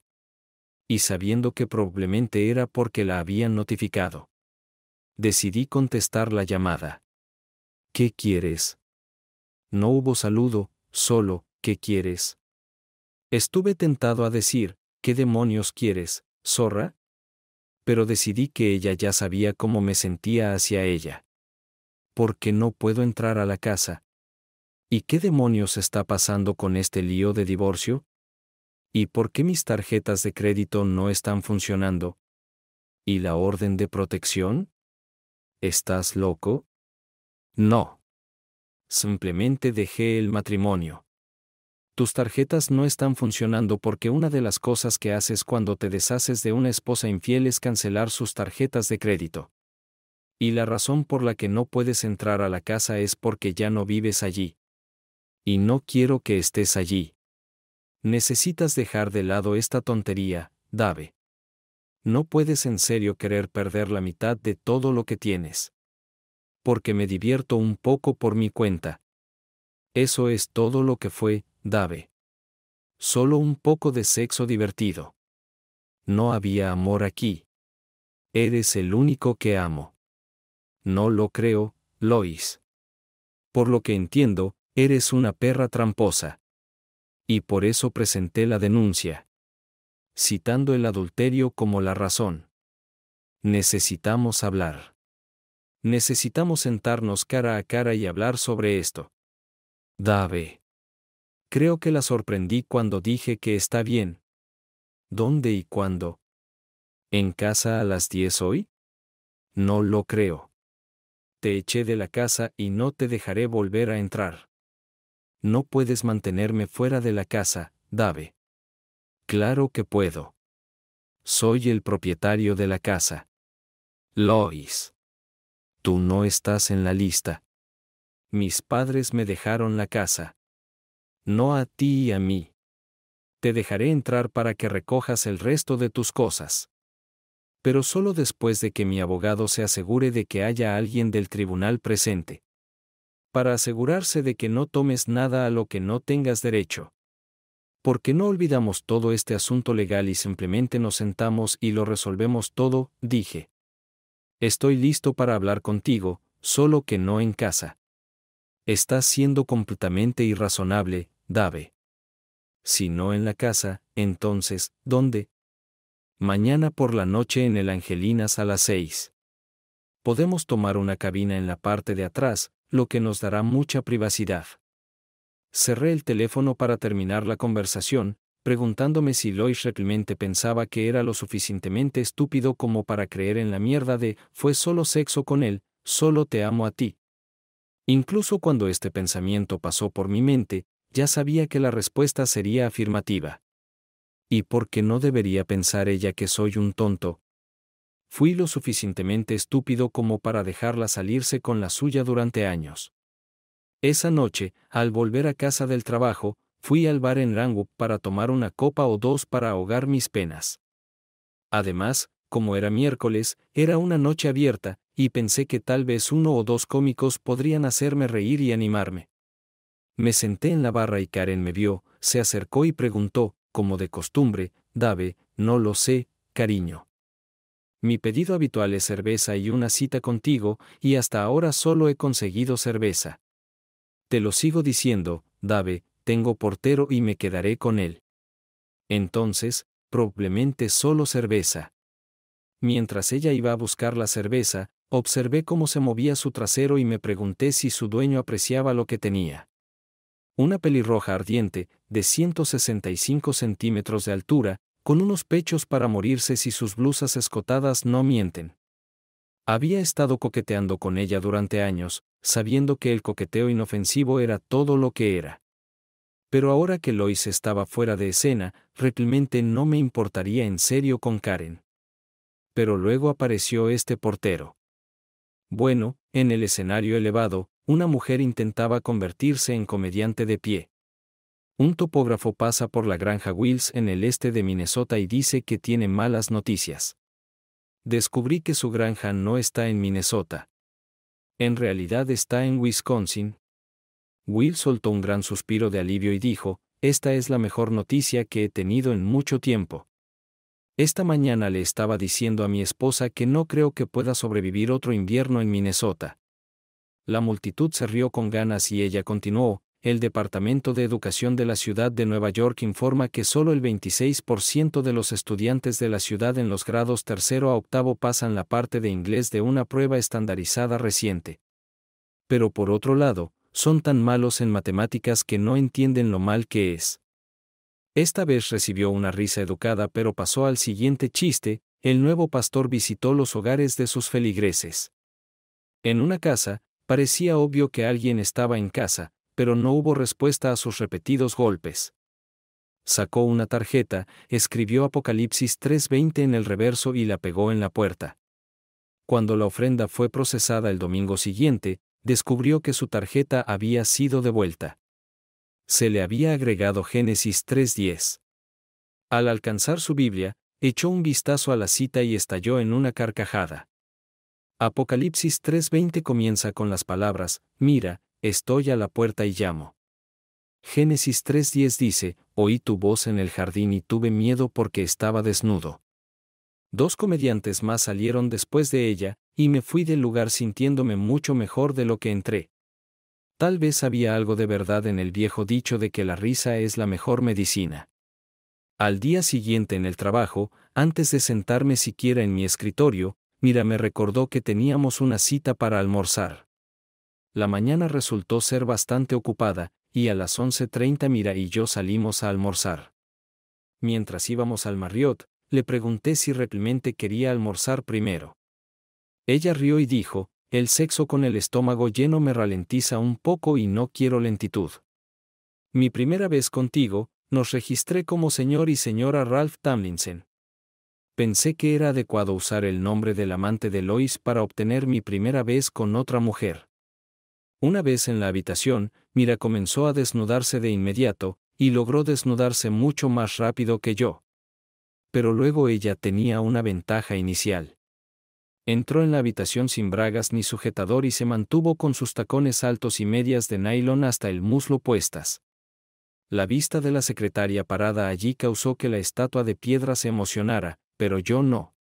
Y sabiendo que probablemente era porque la habían notificado, decidí contestar la llamada. ¿Qué quieres? No hubo saludo, solo, ¿qué quieres? Estuve tentado a decir, ¿qué demonios quieres, zorra? Pero decidí que ella ya sabía cómo me sentía hacia ella. ¿Por qué no puedo entrar a la casa? ¿Y qué demonios está pasando con este lío de divorcio? ¿Y por qué mis tarjetas de crédito no están funcionando? ¿Y la orden de protección? ¿Estás loco? No. Simplemente dejé el matrimonio. Tus tarjetas no están funcionando porque una de las cosas que haces cuando te deshaces de una esposa infiel es cancelar sus tarjetas de crédito. Y la razón por la que no puedes entrar a la casa es porque ya no vives allí. Y no quiero que estés allí. Necesitas dejar de lado esta tontería, Dave. No puedes en serio querer perder la mitad de todo lo que tienes. Porque me divierto un poco por mi cuenta. Eso es todo lo que fue, Dave. Solo un poco de sexo divertido. No había amor aquí. Eres el único que amo. No lo creo, Lois. Por lo que entiendo, eres una perra tramposa. Y por eso presenté la denuncia, citando el adulterio como la razón. Necesitamos hablar. Necesitamos sentarnos cara a cara y hablar sobre esto. Dave. Creo que la sorprendí cuando dije que está bien. ¿Dónde y cuándo? ¿En casa a las diez hoy? No lo creo. Te eché de la casa y no te dejaré volver a entrar. No puedes mantenerme fuera de la casa, Dave. Claro que puedo. Soy el propietario de la casa. Lois. Tú no estás en la lista. Mis padres me dejaron la casa. No a ti y a mí. Te dejaré entrar para que recojas el resto de tus cosas. Pero solo después de que mi abogado se asegure de que haya alguien del tribunal presente. Para asegurarse de que no tomes nada a lo que no tengas derecho. Porque no olvidamos todo este asunto legal y simplemente nos sentamos y lo resolvemos todo, dije. Estoy listo para hablar contigo, solo que no en casa. Estás siendo completamente irrazonable, Dave. Si no en la casa, entonces, ¿dónde? Mañana por la noche en el Angelinas a las seis. Podemos tomar una cabina en la parte de atrás, lo que nos dará mucha privacidad. Cerré el teléfono para terminar la conversación, preguntándome si Lois realmente pensaba que era lo suficientemente estúpido como para creer en la mierda de «fue solo sexo con él, solo te amo a ti». Incluso cuando este pensamiento pasó por mi mente, ya sabía que la respuesta sería afirmativa. ¿Y por qué no debería pensar ella que soy un tonto? Fui lo suficientemente estúpido como para dejarla salirse con la suya durante años. Esa noche, al volver a casa del trabajo, fui al bar en Ranwood para tomar una copa o dos para ahogar mis penas. Además, como era miércoles, era una noche abierta, y pensé que tal vez uno o dos cómicos podrían hacerme reír y animarme. Me senté en la barra y Karen me vio, se acercó y preguntó, como de costumbre, Dave, no lo sé, cariño. Mi pedido habitual es cerveza y una cita contigo, y hasta ahora solo he conseguido cerveza. Te lo sigo diciendo, Dave, tengo portero y me quedaré con él. Entonces, probablemente solo cerveza. Mientras ella iba a buscar la cerveza, observé cómo se movía su trasero y me pregunté si su dueño apreciaba lo que tenía. Una pelirroja ardiente, de ciento sesenta y cinco centímetros de altura, con unos pechos para morirse si sus blusas escotadas no mienten. Había estado coqueteando con ella durante años, sabiendo que el coqueteo inofensivo era todo lo que era. Pero ahora que Lois estaba fuera de escena, realmente no me importaría en serio con Karen. Pero luego apareció este portero. Bueno, en el escenario elevado, una mujer intentaba convertirse en comediante de pie. Un topógrafo pasa por la granja Wills en el este de Minnesota y dice que tiene malas noticias. Descubrí que su granja no está en Minnesota. En realidad está en Wisconsin. Will soltó un gran suspiro de alivio y dijo, «Esta es la mejor noticia que he tenido en mucho tiempo. Esta mañana le estaba diciendo a mi esposa que no creo que pueda sobrevivir otro invierno en Minnesota». La multitud se rió con ganas y ella continuó, el Departamento de Educación de la Ciudad de Nueva York informa que solo el veintiséis por ciento de los estudiantes de la ciudad en los grados tercero a octavo pasan la parte de inglés de una prueba estandarizada reciente. Pero por otro lado, son tan malos en matemáticas que no entienden lo mal que es. Esta vez recibió una risa educada pero pasó al siguiente chiste, el nuevo pastor visitó los hogares de sus feligreses. En una casa, parecía obvio que alguien estaba en casa, pero no hubo respuesta a sus repetidos golpes. Sacó una tarjeta, escribió Apocalipsis tres veinte en el reverso y la pegó en la puerta. Cuando la ofrenda fue procesada el domingo siguiente, descubrió que su tarjeta había sido devuelta. Se le había agregado Génesis tres diez. Al alcanzar su Biblia, echó un vistazo a la cita y estalló en una carcajada. Apocalipsis tres veinte comienza con las palabras, mira, estoy a la puerta y llamo. Génesis tres diez dice, oí tu voz en el jardín y tuve miedo porque estaba desnudo. Dos comediantes más salieron después de ella, y me fui del lugar sintiéndome mucho mejor de lo que entré. Tal vez había algo de verdad en el viejo dicho de que la risa es la mejor medicina. Al día siguiente en el trabajo, antes de sentarme siquiera en mi escritorio, Mira me recordó que teníamos una cita para almorzar. La mañana resultó ser bastante ocupada, y a las once treinta Mira y yo salimos a almorzar. Mientras íbamos al Marriott, le pregunté si realmente quería almorzar primero. Ella rió y dijo, el sexo con el estómago lleno me ralentiza un poco y no quiero lentitud. Mi primera vez contigo, nos registré como señor y señora Ralph Tomlinson. Pensé que era adecuado usar el nombre del amante de Lois para obtener mi primera vez con otra mujer. Una vez en la habitación, Mira comenzó a desnudarse de inmediato, y logró desnudarse mucho más rápido que yo. Pero luego ella tenía una ventaja inicial. Entró en la habitación sin bragas ni sujetador y se mantuvo con sus tacones altos y medias de nylon hasta el muslo puestas. La vista de la secretaria parada allí causó que la estatua de piedra se emocionara, pero yo no.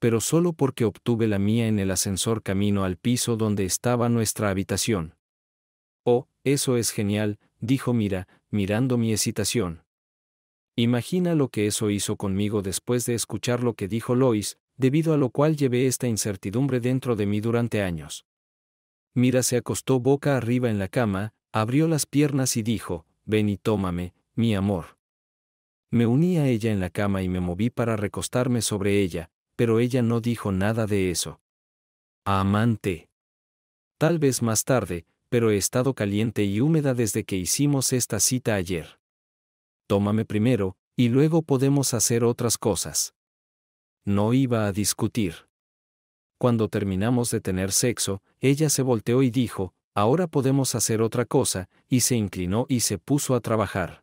Pero solo porque obtuve la mía en el ascensor camino al piso donde estaba nuestra habitación. Oh, eso es genial, dijo Mira, mirando mi excitación. Imagina lo que eso hizo conmigo después de escuchar lo que dijo Lois, debido a lo cual llevé esta incertidumbre dentro de mí durante años. Mira se acostó boca arriba en la cama, abrió las piernas y dijo, ven y tómame, mi amor. Me uní a ella en la cama y me moví para recostarme sobre ella, pero ella no dijo nada de eso. Amante. Tal vez más tarde, pero he estado caliente y húmeda desde que hicimos esta cita ayer. Tómame primero, y luego podemos hacer otras cosas. No iba a discutir. Cuando terminamos de tener sexo, ella se volteó y dijo, ahora podemos hacer otra cosa, y se inclinó y se puso a trabajar.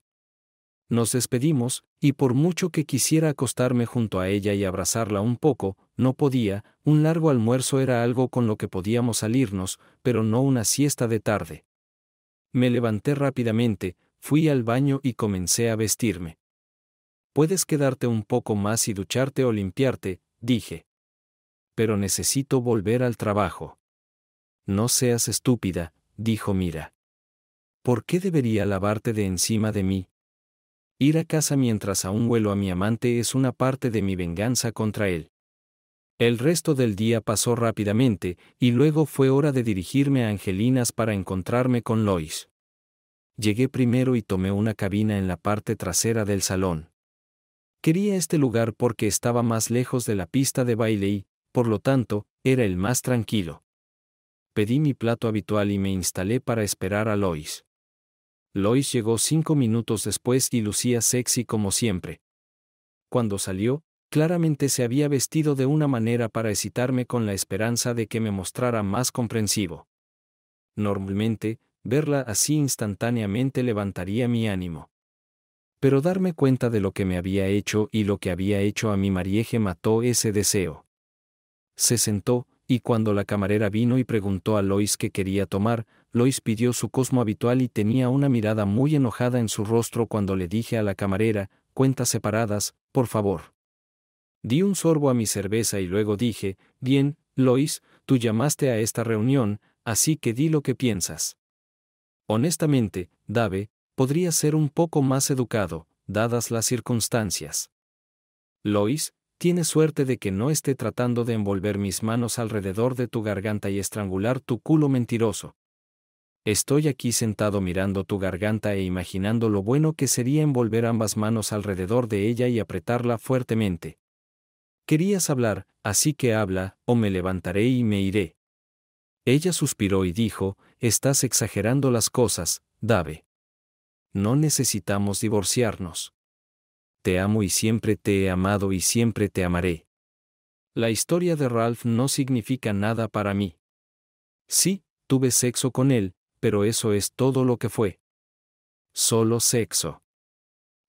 Nos despedimos, y por mucho que quisiera acostarme junto a ella y abrazarla un poco, no podía. Un largo almuerzo era algo con lo que podíamos salirnos, pero no una siesta de tarde. Me levanté rápidamente, fui al baño y comencé a vestirme. «Puedes quedarte un poco más y ducharte o limpiarte», dije. «Pero necesito volver al trabajo». «No seas estúpida», dijo Mira. «¿Por qué debería lavarte de encima de mí? Ir a casa mientras aún huelo a mi amante es una parte de mi venganza contra él». El resto del día pasó rápidamente, y luego fue hora de dirigirme a Angelinas para encontrarme con Lois. Llegué primero y tomé una cabina en la parte trasera del salón. Quería este lugar porque estaba más lejos de la pista de baile y, por lo tanto, era el más tranquilo. Pedí mi plato habitual y me instalé para esperar a Lois. Lois llegó cinco minutos después y lucía sexy como siempre. Cuando salió, claramente se había vestido de una manera para excitarme con la esperanza de que me mostrara más comprensivo. Normalmente, verla así instantáneamente levantaría mi ánimo. Pero darme cuenta de lo que me había hecho y lo que había hecho a mi marieje mató ese deseo. Se sentó, y cuando la camarera vino y preguntó a Lois qué quería tomar, Lois pidió su cosmo habitual y tenía una mirada muy enojada en su rostro cuando le dije a la camarera, «Cuentas separadas, por favor». Di un sorbo a mi cerveza y luego dije, «Bien, Lois, tú llamaste a esta reunión, así que di lo que piensas». Honestamente, Dave, podría ser un poco más educado, dadas las circunstancias. Lois, tienes suerte de que no esté tratando de envolver mis manos alrededor de tu garganta y estrangular tu culo mentiroso. Estoy aquí sentado mirando tu garganta e imaginando lo bueno que sería envolver ambas manos alrededor de ella y apretarla fuertemente. Querías hablar, así que habla, o me levantaré y me iré. Ella suspiró y dijo, «Estás exagerando las cosas, Dave. No necesitamos divorciarnos. Te amo y siempre te he amado y siempre te amaré. La historia de Ralph no significa nada para mí. Sí, tuve sexo con él, pero eso es todo lo que fue. Solo sexo.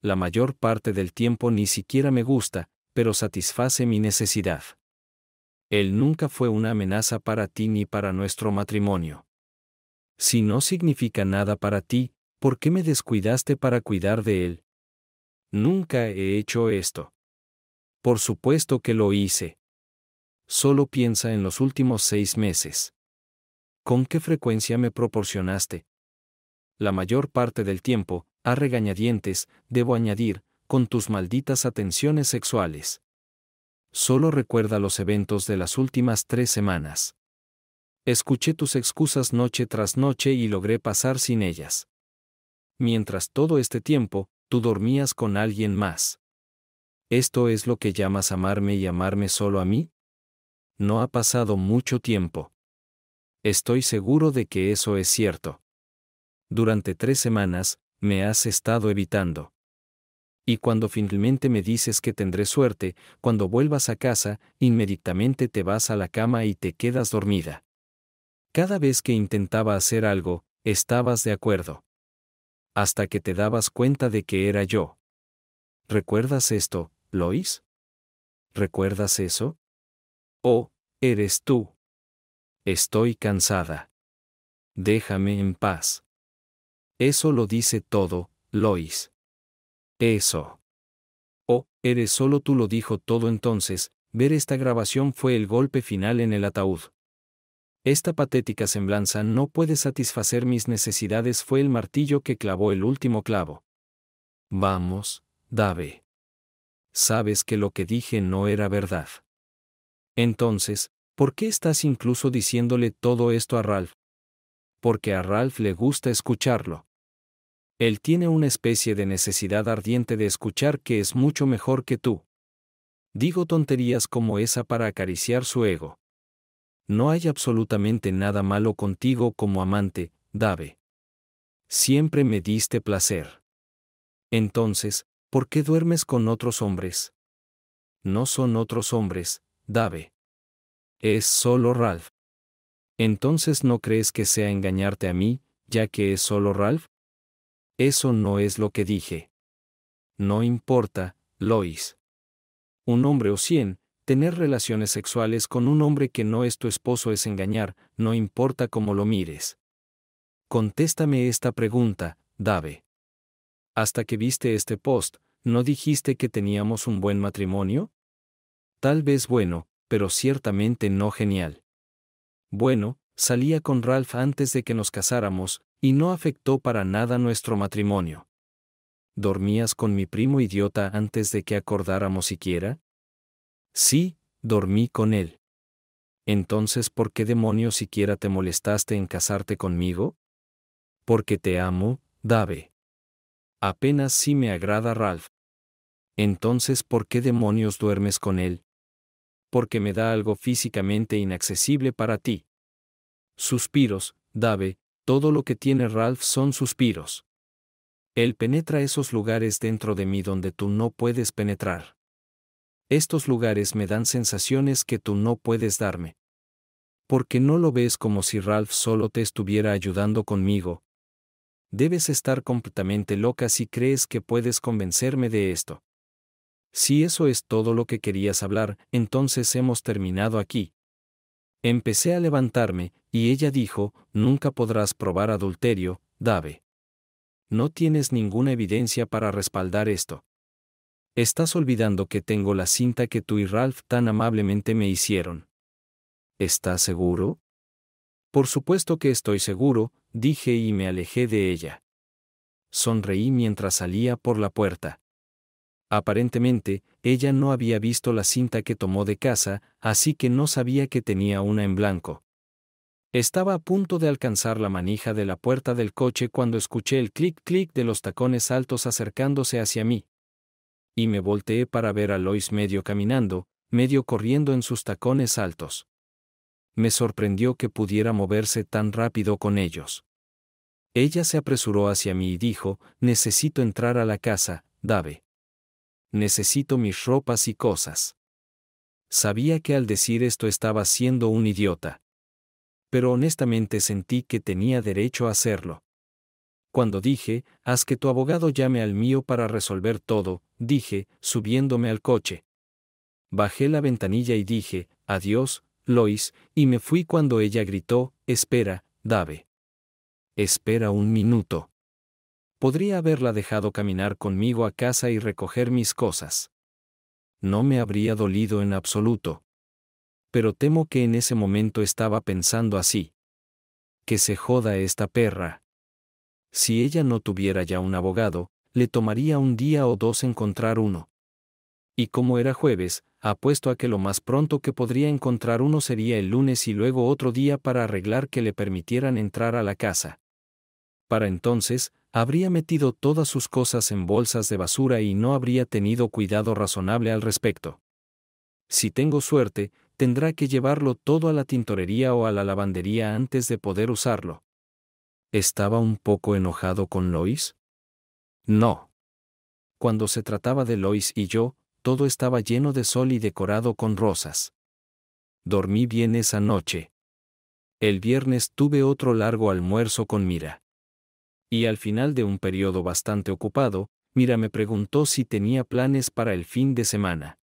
La mayor parte del tiempo ni siquiera me gusta, pero satisface mi necesidad. Él nunca fue una amenaza para ti ni para nuestro matrimonio. Si no significa nada para ti, ¿por qué me descuidaste para cuidar de él? Nunca he hecho esto». «Por supuesto que lo hice. Solo piensa en los últimos seis meses. ¿Con qué frecuencia me proporcionaste?» «La mayor parte del tiempo, a regañadientes, debo añadir, con tus malditas atenciones sexuales. Solo recuerda los eventos de las últimas tres semanas. Escuché tus excusas noche tras noche y logré pasar sin ellas. Mientras todo este tiempo, tú dormías con alguien más. ¿Esto es lo que llamas amarme y amarme solo a mí? No ha pasado mucho tiempo. Estoy seguro de que eso es cierto. Durante tres semanas, me has estado evitando. Y cuando finalmente me dices que tendré suerte, cuando vuelvas a casa, inmediatamente te vas a la cama y te quedas dormida. Cada vez que intentaba hacer algo, estabas de acuerdo. Hasta que te dabas cuenta de que era yo. ¿Recuerdas esto, Lois? ¿Recuerdas eso? Oh, eres tú. Estoy cansada. Déjame en paz». Eso lo dice todo, Lois. Eso. Oh, eres solo tú lo dijo todo entonces. Ver esta grabación fue el golpe final en el ataúd. Esta patética semblanza no puede satisfacer mis necesidades fue el martillo que clavó el último clavo. Vamos, Dave. Sabes que lo que dije no era verdad. Entonces, ¿por qué estás incluso diciéndole todo esto a Ralph? Porque a Ralph le gusta escucharlo. Él tiene una especie de necesidad ardiente de escuchar que es mucho mejor que tú. Digo tonterías como esa para acariciar su ego. No hay absolutamente nada malo contigo como amante, Dave. Siempre me diste placer. Entonces, ¿por qué duermes con otros hombres? No son otros hombres, Dave. Es solo Ralph. Entonces no crees que sea engañarte a mí, ya que es solo Ralph. Eso no es lo que dije. no importa, Lois. Un hombre o cien, tener relaciones sexuales con un hombre que no es tu esposo es engañar, no importa cómo lo mires. Contéstame esta pregunta, Dave. Hasta que viste este post, ¿no dijiste que teníamos un buen matrimonio? Tal vez bueno, pero ciertamente no genial. Bueno, salía con Ralph antes de que nos casáramos, y no afectó para nada nuestro matrimonio. ¿Dormías con mi primo idiota antes de que acordáramos siquiera? Sí, dormí con él. Entonces, ¿por qué demonios siquiera te molestaste en casarte conmigo? Porque te amo, Dave. Apenas sí me agrada Ralph. Entonces, ¿por qué demonios duermes con él? Porque me da algo físicamente inaccesible para ti. Suspiros, Dave, todo lo que tiene Ralph son suspiros. Él penetra esos lugares dentro de mí donde tú no puedes penetrar. Estos lugares me dan sensaciones que tú no puedes darme. Porque no lo ves como si Ralph solo te estuviera ayudando conmigo. Debes estar completamente loca si crees que puedes convencerme de esto. Si eso es todo lo que querías hablar, entonces hemos terminado aquí. Empecé a levantarme, y ella dijo, nunca podrás probar adulterio, Dave. No tienes ninguna evidencia para respaldar esto. Estás olvidando que tengo la cinta que tú y Ralph tan amablemente me hicieron. ¿Estás seguro? Por supuesto que estoy seguro, dije y me alejé de ella. Sonreí mientras salía por la puerta. Aparentemente, ella no había visto la cinta que tomó de casa, así que no sabía que tenía una en blanco. Estaba a punto de alcanzar la manija de la puerta del coche cuando escuché el clic-clic de los tacones altos acercándose hacia mí. Y me volteé para ver a Lois medio caminando, medio corriendo en sus tacones altos. Me sorprendió que pudiera moverse tan rápido con ellos. Ella se apresuró hacia mí y dijo, necesito entrar a la casa, Dave. Necesito mis ropas y cosas. Sabía que al decir esto estaba siendo un idiota. Pero honestamente sentí que tenía derecho a hacerlo. Cuando dije, haz que tu abogado llame al mío para resolver todo, dije, subiéndome al coche. Bajé la ventanilla y dije, adiós, Lois, y me fui cuando ella gritó, espera, Dave. Espera un minuto. Podría haberla dejado caminar conmigo a casa y recoger mis cosas. No me habría dolido en absoluto. Pero temo que en ese momento estaba pensando así. Que se joda esta perra. Si ella no tuviera ya un abogado, le tomaría un día o dos encontrar uno. Y como era jueves, apuesto a que lo más pronto que podría encontrar uno sería el lunes y luego otro día para arreglar que le permitieran entrar a la casa. Para entonces, habría metido todas sus cosas en bolsas de basura y no habría tenido cuidado razonable al respecto. Si tengo suerte, tendrá que llevarlo todo a la tintorería o a la lavandería antes de poder usarlo. ¿Estaba un poco enojado con Lois? No. Cuando se trataba de Lois y yo, todo estaba lleno de sol y decorado con rosas. Dormí bien esa noche. El viernes tuve otro largo almuerzo con Mira. Y al final de un periodo bastante ocupado, Mira me preguntó si tenía planes para el fin de semana.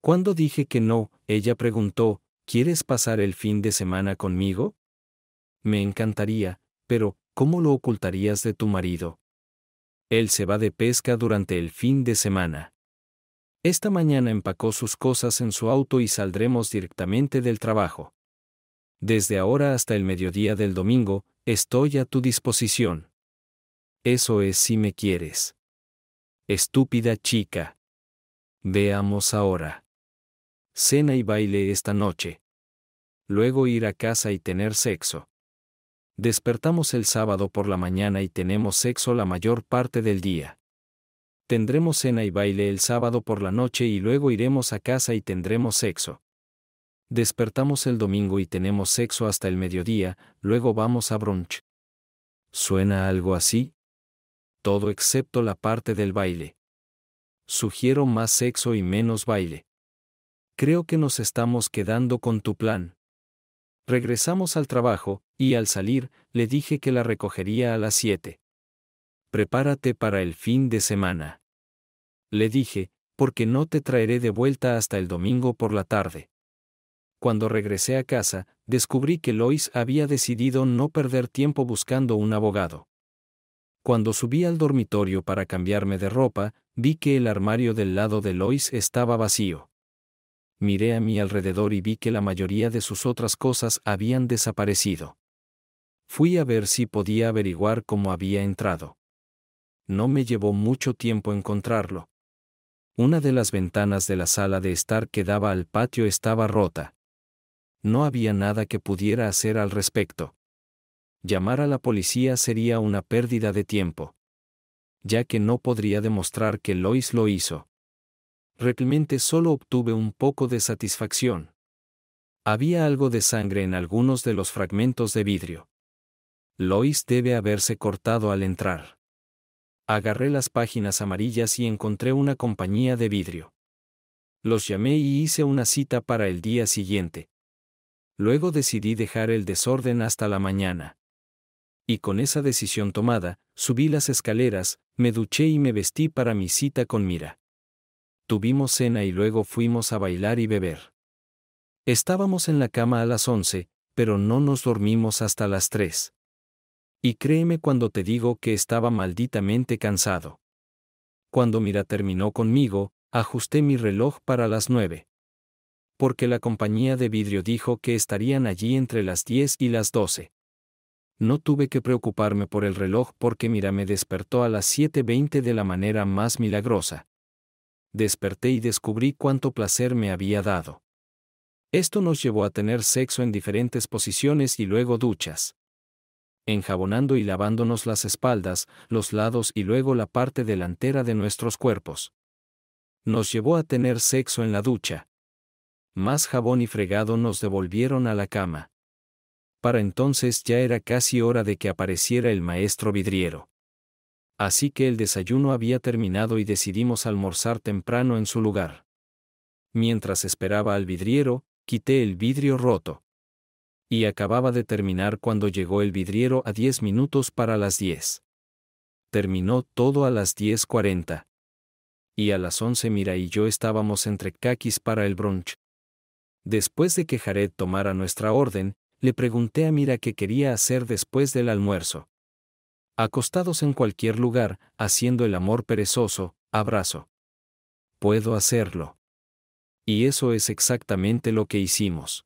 Cuando dije que no, ella preguntó, ¿quieres pasar el fin de semana conmigo? Me encantaría. Pero, ¿cómo lo ocultarías de tu marido? Él se va de pesca durante el fin de semana. Esta mañana empacó sus cosas en su auto y saldremos directamente del trabajo. Desde ahora hasta el mediodía del domingo, estoy a tu disposición. Eso es si me quieres. Estúpida chica. Veamos ahora. Cena y baile esta noche. Luego ir a casa y tener sexo. Despertamos el sábado por la mañana y tenemos sexo la mayor parte del día. Tendremos cena y baile el sábado por la noche y luego iremos a casa y tendremos sexo. Despertamos el domingo y tenemos sexo hasta el mediodía, luego vamos a brunch. ¿Suena algo así? Todo excepto la parte del baile. Sugiero más sexo y menos baile. Creo que nos estamos quedando con tu plan. Regresamos al trabajo, y al salir, le dije que la recogería a las siete. Prepárate para el fin de semana. le dije, porque no te traeré de vuelta hasta el domingo por la tarde. Cuando regresé a casa, descubrí que Lois había decidido no perder tiempo buscando un abogado. Cuando subí al dormitorio para cambiarme de ropa, vi que el armario del lado de Lois estaba vacío. Miré a mi alrededor y vi que la mayoría de sus otras cosas habían desaparecido. Fui a ver si podía averiguar cómo había entrado. No me llevó mucho tiempo encontrarlo. Una de las ventanas de la sala de estar que daba al patio estaba rota. No había nada que pudiera hacer al respecto. Llamar a la policía sería una pérdida de tiempo, ya que no podría demostrar que Lois lo hizo. Realmente solo obtuve un poco de satisfacción. Había algo de sangre en algunos de los fragmentos de vidrio. Lois debe haberse cortado al entrar. Agarré las páginas amarillas y encontré una compañía de vidrio. Los llamé y hice una cita para el día siguiente. Luego decidí dejar el desorden hasta la mañana. Y con esa decisión tomada, subí las escaleras, me duché y me vestí para mi cita con Mira. Tuvimos cena y luego fuimos a bailar y beber. Estábamos en la cama a las once, pero no nos dormimos hasta las tres. Y créeme cuando te digo que estaba malditamente cansado. Cuando Mira terminó conmigo, ajusté mi reloj para las nueve. Porque la compañía de vidrio dijo que estarían allí entre las diez y las doce. No tuve que preocuparme por el reloj porque Mira me despertó a las siete veinte de la manera más milagrosa. Desperté y descubrí cuánto placer me había dado. Esto nos llevó a tener sexo en diferentes posiciones y luego duchas. Enjabonando y lavándonos las espaldas, los lados y luego la parte delantera de nuestros cuerpos. Nos llevó a tener sexo en la ducha. Más jabón y fregado nos devolvieron a la cama. Para entonces ya era casi hora de que apareciera el maestro vidriero. Así que el desayuno había terminado y decidimos almorzar temprano en su lugar. Mientras esperaba al vidriero, quité el vidrio roto. Y acababa de terminar cuando llegó el vidriero a diez minutos para las diez. Terminó todo a las diez cuarenta. Y a las once Mira y yo estábamos entre caquis para el brunch. Después de que Jared tomara nuestra orden, le pregunté a Mira qué quería hacer después del almuerzo. Acostados en cualquier lugar, haciendo el amor perezoso, abrazo. Puedo hacerlo. Y eso es exactamente lo que hicimos.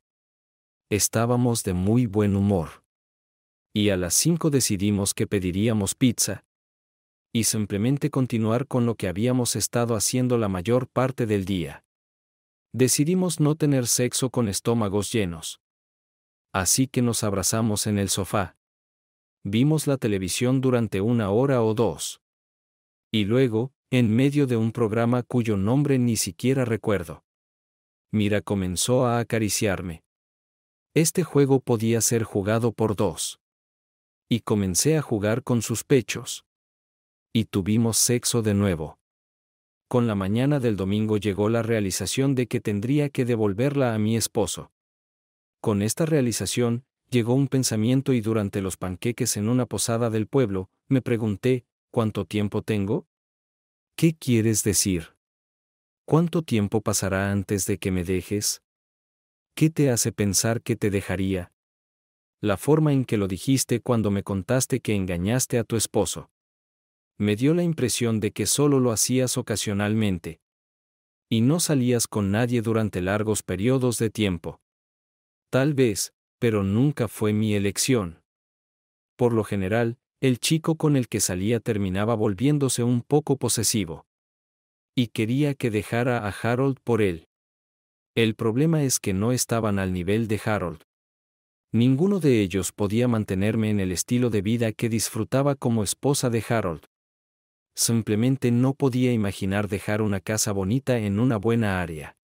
Estábamos de muy buen humor. Y a las cinco decidimos que pediríamos pizza. Y simplemente continuar con lo que habíamos estado haciendo la mayor parte del día. Decidimos no tener sexo con estómagos llenos. Así que nos abrazamos en el sofá. Vimos la televisión durante una hora o dos. Y luego, en medio de un programa cuyo nombre ni siquiera recuerdo, Mira comenzó a acariciarme. Este juego podía ser jugado por dos. Y comencé a jugar con sus pechos. Y tuvimos sexo de nuevo. Con la mañana del domingo llegó la realización de que tendría que devolverla a mi esposo. Con esta realización, llegó un pensamiento y durante los panqueques en una posada del pueblo, me pregunté, ¿cuánto tiempo tengo? ¿Qué quieres decir? ¿Cuánto tiempo pasará antes de que me dejes? ¿Qué te hace pensar que te dejaría? La forma en que lo dijiste cuando me contaste que engañaste a tu esposo. Me dio la impresión de que solo lo hacías ocasionalmente. Y no salías con nadie durante largos periodos de tiempo. Tal vez, pero nunca fue mi elección. Por lo general, el chico con el que salía terminaba volviéndose un poco posesivo. Y quería que dejara a Harold por él. El problema es que no estaban al nivel de Harold. Ninguno de ellos podía mantenerme en el estilo de vida que disfrutaba como esposa de Harold. Simplemente no podía imaginar dejar una casa bonita en una buena área.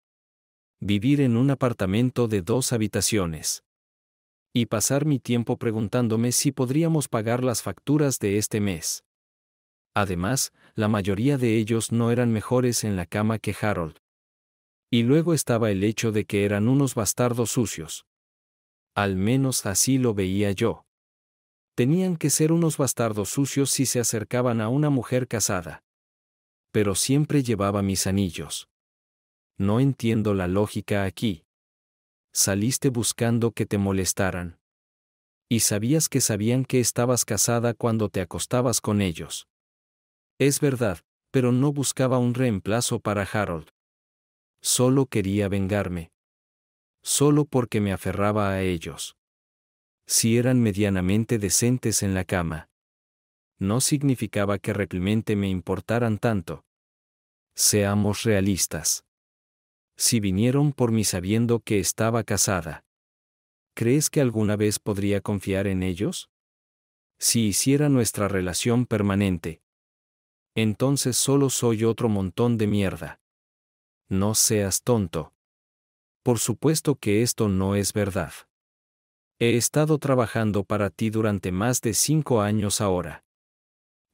Vivir en un apartamento de dos habitaciones. Y pasar mi tiempo preguntándome si podríamos pagar las facturas de este mes. Además, la mayoría de ellos no eran mejores en la cama que Harold. Y luego estaba el hecho de que eran unos bastardos sucios. Al menos así lo veía yo. Tenían que ser unos bastardos sucios si se acercaban a una mujer casada. pero siempre llevaba mis anillos. No entiendo la lógica aquí. Saliste buscando que te molestaran. Y sabías que sabían que estabas casada cuando te acostabas con ellos. Es verdad, pero no buscaba un reemplazo para Harold. Solo quería vengarme. Solo porque me aferraba a ellos. Si eran medianamente decentes en la cama, no significaba que realmente me importaran tanto. Seamos realistas. Si vinieron por mí sabiendo que estaba casada, ¿crees que alguna vez podría confiar en ellos? Si hiciera nuestra relación permanente, entonces solo soy otro montón de mierda. No seas tonto. Por supuesto que esto no es verdad. He estado trabajando para ti durante más de cinco años ahora.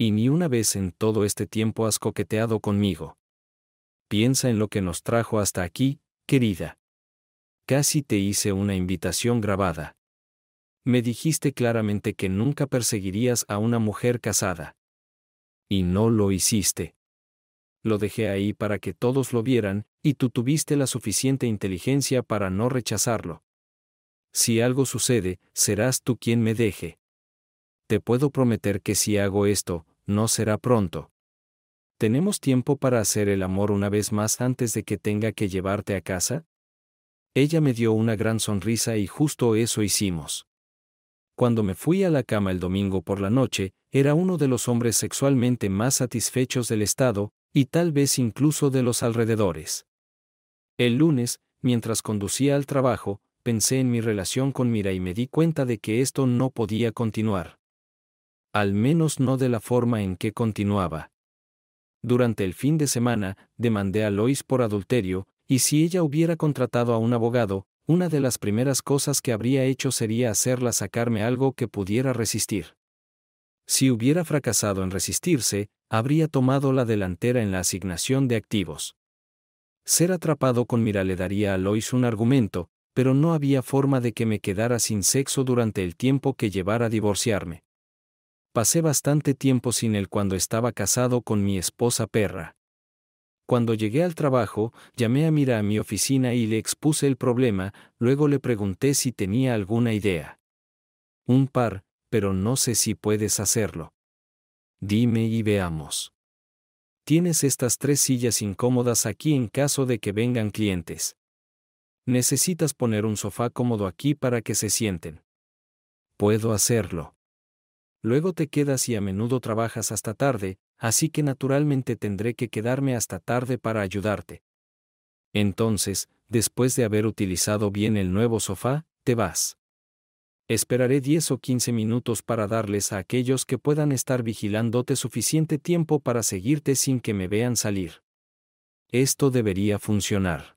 Y ni una vez en todo este tiempo has coqueteado conmigo. Piensa en lo que nos trajo hasta aquí, querida. Casi te hice una invitación grabada. Me dijiste claramente que nunca perseguirías a una mujer casada. Y no lo hiciste. Lo dejé ahí para que todos lo vieran, y tú tuviste la suficiente inteligencia para no rechazarlo. Si algo sucede, serás tú quien me deje. Te puedo prometer que si hago esto, no será pronto. ¿Tenemos tiempo para hacer el amor una vez más antes de que tenga que llevarte a casa? Ella me dio una gran sonrisa y justo eso hicimos. Cuando me fui a la cama el domingo por la noche, era uno de los hombres sexualmente más satisfechos del estado, y tal vez incluso de los alrededores. El lunes, mientras conducía al trabajo, pensé en mi relación con Mira y me di cuenta de que esto no podía continuar. Al menos no de la forma en que continuaba. Durante el fin de semana, demandé a Lois por adulterio, y si ella hubiera contratado a un abogado, una de las primeras cosas que habría hecho sería hacerla sacarme algo que pudiera resistir. Si hubiera fracasado en resistirse, habría tomado la delantera en la asignación de activos. Ser atrapado con Mira le daría a Lois un argumento, pero no había forma de que me quedara sin sexo durante el tiempo que llevara a divorciarme. Pasé bastante tiempo sin él cuando estaba casado con mi esposa perra. Cuando llegué al trabajo, llamé a Mira a mi oficina y le expuse el problema, luego le pregunté si tenía alguna idea. Un par, pero no sé si puedes hacerlo. Dime y veamos. Tienes estas tres sillas incómodas aquí en caso de que vengan clientes. Necesitas poner un sofá cómodo aquí para que se sienten. Puedo hacerlo. Luego te quedas y a menudo trabajas hasta tarde, así que naturalmente tendré que quedarme hasta tarde para ayudarte. Entonces, después de haber utilizado bien el nuevo sofá, te vas. Esperaré diez o quince minutos para darles a aquellos que puedan estar vigilándote suficiente tiempo para seguirte sin que me vean salir. Esto debería funcionar.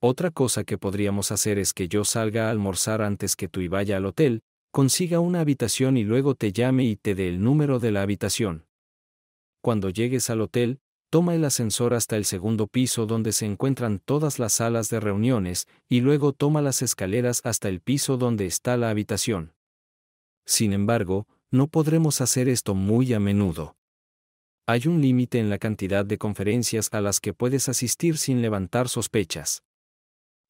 Otra cosa que podríamos hacer es que yo salga a almorzar antes que tú y vaya al hotel, consiga una habitación y luego te llame y te dé el número de la habitación. Cuando llegues al hotel, toma el ascensor hasta el segundo piso donde se encuentran todas las salas de reuniones y luego toma las escaleras hasta el piso donde está la habitación. Sin embargo, no podremos hacer esto muy a menudo. Hay un límite en la cantidad de conferencias a las que puedes asistir sin levantar sospechas.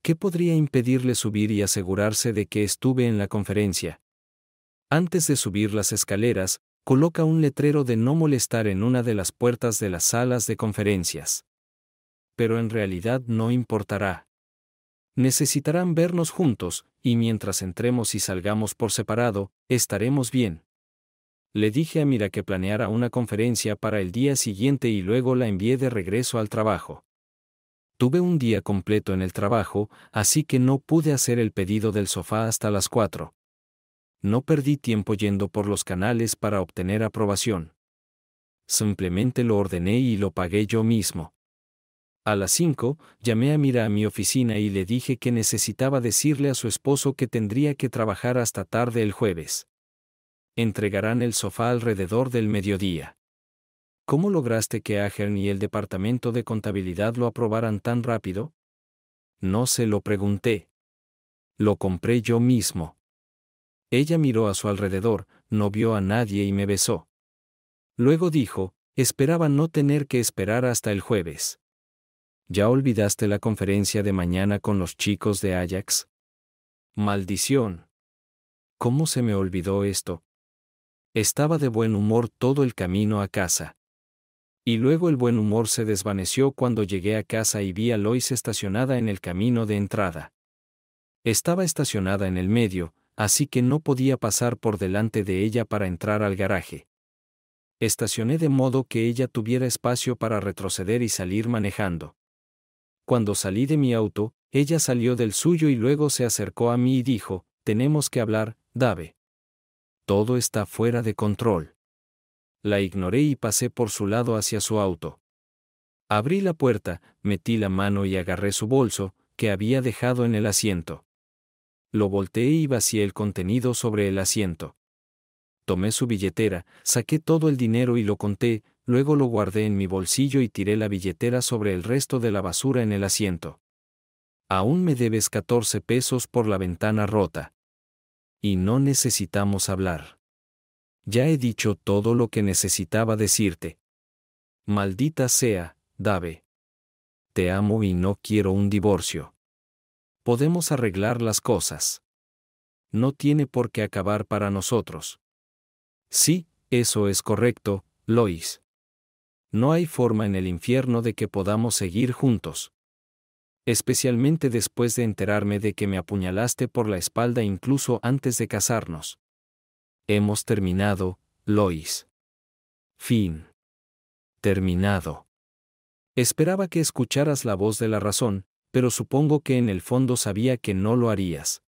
¿Qué podría impedirle subir y asegurarse de que estuve en la conferencia? Antes de subir las escaleras, coloca un letrero de no molestar en una de las puertas de las salas de conferencias. Pero en realidad no importará. Necesitarán vernos juntos, y mientras entremos y salgamos por separado, estaremos bien. Le dije a Mira que planeara una conferencia para el día siguiente y luego la envié de regreso al trabajo. Tuve un día completo en el trabajo, así que no pude hacer el pedido del sofá hasta las cuatro. No perdí tiempo yendo por los canales para obtener aprobación. Simplemente lo ordené y lo pagué yo mismo. A las cinco, llamé a Mira a mi oficina y le dije que necesitaba decirle a su esposo que tendría que trabajar hasta tarde el jueves. Entregarán el sofá alrededor del mediodía. ¿Cómo lograste que Ahern y el departamento de contabilidad lo aprobaran tan rápido? No se lo pregunté. Lo compré yo mismo. Ella miró a su alrededor, no vio a nadie y me besó. Luego dijo, Esperaba no tener que esperar hasta el jueves. ¿Ya olvidaste la conferencia de mañana con los chicos de Ajax? ¡Maldición! ¿Cómo se me olvidó esto? Estaba de buen humor todo el camino a casa. Y luego el buen humor se desvaneció cuando llegué a casa y vi a Lois estacionada en el camino de entrada. Estaba estacionada en el medio, así que no podía pasar por delante de ella para entrar al garaje. Estacioné de modo que ella tuviera espacio para retroceder y salir manejando. Cuando salí de mi auto, ella salió del suyo y luego se acercó a mí y dijo, «Tenemos que hablar, Dave. Todo está fuera de control». La ignoré y pasé por su lado hacia su auto. Abrí la puerta, metí la mano y agarré su bolso, que había dejado en el asiento. Lo volteé y vacié el contenido sobre el asiento. Tomé su billetera, saqué todo el dinero y lo conté, luego lo guardé en mi bolsillo y tiré la billetera sobre el resto de la basura en el asiento. Aún me debes catorce pesos por la ventana rota. Y no necesitamos hablar. Ya he dicho todo lo que necesitaba decirte. Maldita sea, Dave. Te amo y no quiero un divorcio. Podemos arreglar las cosas. No tiene por qué acabar para nosotros. Sí, eso es correcto, Lois. No hay forma en el infierno de que podamos seguir juntos. Especialmente después de enterarme de que me apuñalaste por la espalda incluso antes de casarnos. Hemos terminado, Lois. Fin. Terminado. Esperaba que escucharas la voz de la razón, pero supongo que en el fondo sabía que no lo harías.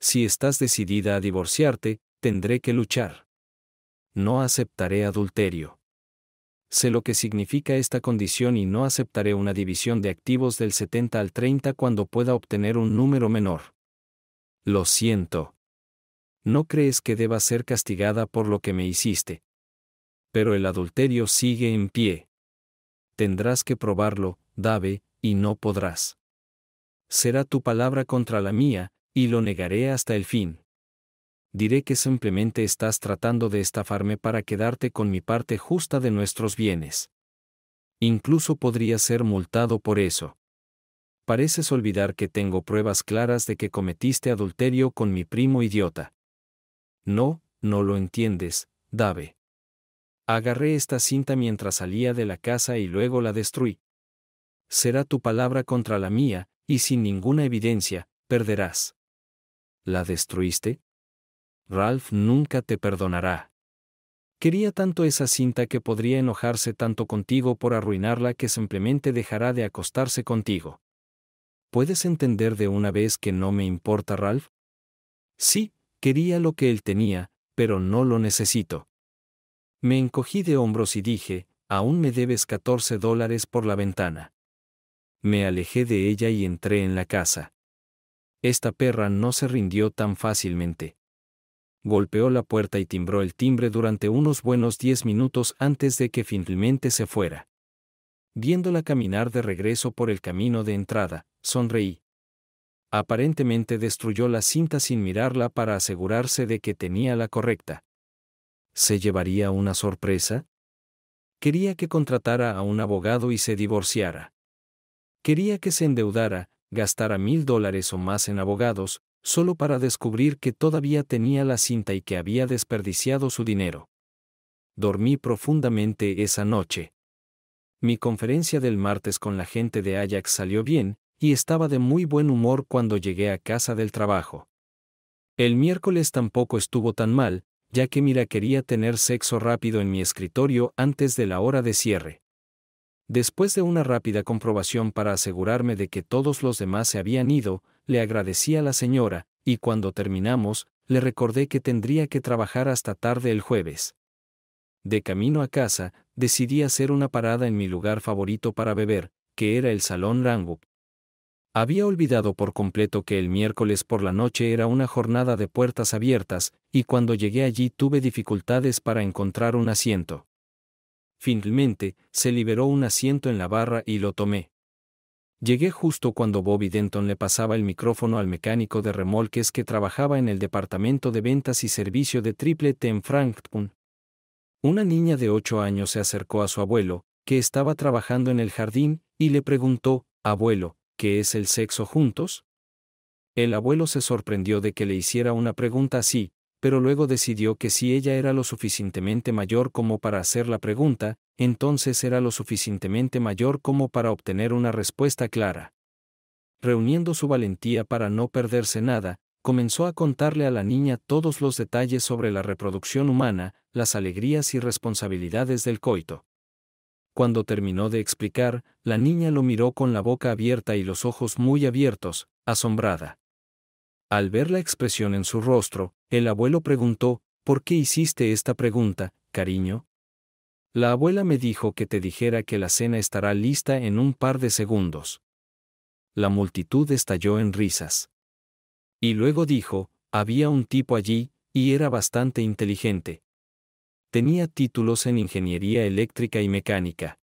Si estás decidida a divorciarte, tendré que luchar. No aceptaré adulterio. Sé lo que significa esta condición y no aceptaré una división de activos del setenta al treinta cuando pueda obtener un número menor. Lo siento. No crees que deba ser castigada por lo que me hiciste. Pero el adulterio sigue en pie. Tendrás que probarlo, Dave, y no podrás. Será tu palabra contra la mía, y lo negaré hasta el fin. Diré que simplemente estás tratando de estafarme para quedarte con mi parte justa de nuestros bienes. Incluso podría ser multado por eso. Pareces olvidar que tengo pruebas claras de que cometiste adulterio con mi primo idiota. No, no lo entiendes, Dave. Agarré esta cinta mientras salía de la casa y luego la destruí. Será tu palabra contra la mía, y sin ninguna evidencia, perderás. ¿La destruiste? Ralph nunca te perdonará. Quería tanto esa cinta que podría enojarse tanto contigo por arruinarla que simplemente dejará de acostarse contigo. ¿Puedes entender de una vez que no me importa, Ralph? Sí, quería lo que él tenía, pero no lo necesito. Me encogí de hombros y dije, aún me debes catorce dólares por la ventana. Me alejé de ella y entré en la casa. Esta perra no se rindió tan fácilmente. Golpeó la puerta y timbró el timbre durante unos buenos diez minutos antes de que finalmente se fuera. Viéndola caminar de regreso por el camino de entrada, sonreí. Aparentemente destruyó la cinta sin mirarla para asegurarse de que tenía la correcta. ¿Se llevaría una sorpresa? Quería que contratara a un abogado y se divorciara. Quería que se endeudara, gastara mil dólares o más en abogados, solo para descubrir que todavía tenía la cinta y que había desperdiciado su dinero. Dormí profundamente esa noche. Mi conferencia del martes con la gente de Ajax salió bien, y estaba de muy buen humor cuando llegué a casa del trabajo. El miércoles tampoco estuvo tan mal, ya que Mira quería tener sexo rápido en mi escritorio antes de la hora de cierre. Después de una rápida comprobación para asegurarme de que todos los demás se habían ido, le agradecí a la señora, y cuando terminamos, le recordé que tendría que trabajar hasta tarde el jueves. De camino a casa, decidí hacer una parada en mi lugar favorito para beber, que era el Salón Rangup. Había olvidado por completo que el miércoles por la noche era una jornada de puertas abiertas, y cuando llegué allí tuve dificultades para encontrar un asiento. Finalmente, se liberó un asiento en la barra y lo tomé. Llegué justo cuando Bobby Denton le pasaba el micrófono al mecánico de remolques que trabajaba en el departamento de ventas y servicio de Triple T en Frankton. Una niña de ocho años se acercó a su abuelo, que estaba trabajando en el jardín, y le preguntó: «Abuelo, ¿qué es el sexo juntos?». El abuelo se sorprendió de que le hiciera una pregunta así, pero luego decidió que si ella era lo suficientemente mayor como para hacer la pregunta, entonces era lo suficientemente mayor como para obtener una respuesta clara. Reuniendo su valentía para no perderse nada, comenzó a contarle a la niña todos los detalles sobre la reproducción humana, las alegrías y responsabilidades del coito. Cuando terminó de explicar, la niña lo miró con la boca abierta y los ojos muy abiertos, asombrada. Al ver la expresión en su rostro, el abuelo preguntó: «¿Por qué hiciste esta pregunta, cariño?». «La abuela me dijo que te dijera que la cena estará lista en un par de segundos». La multitud estalló en risas. Y luego dijo: «Había un tipo allí, y era bastante inteligente. Tenía títulos en ingeniería eléctrica y mecánica.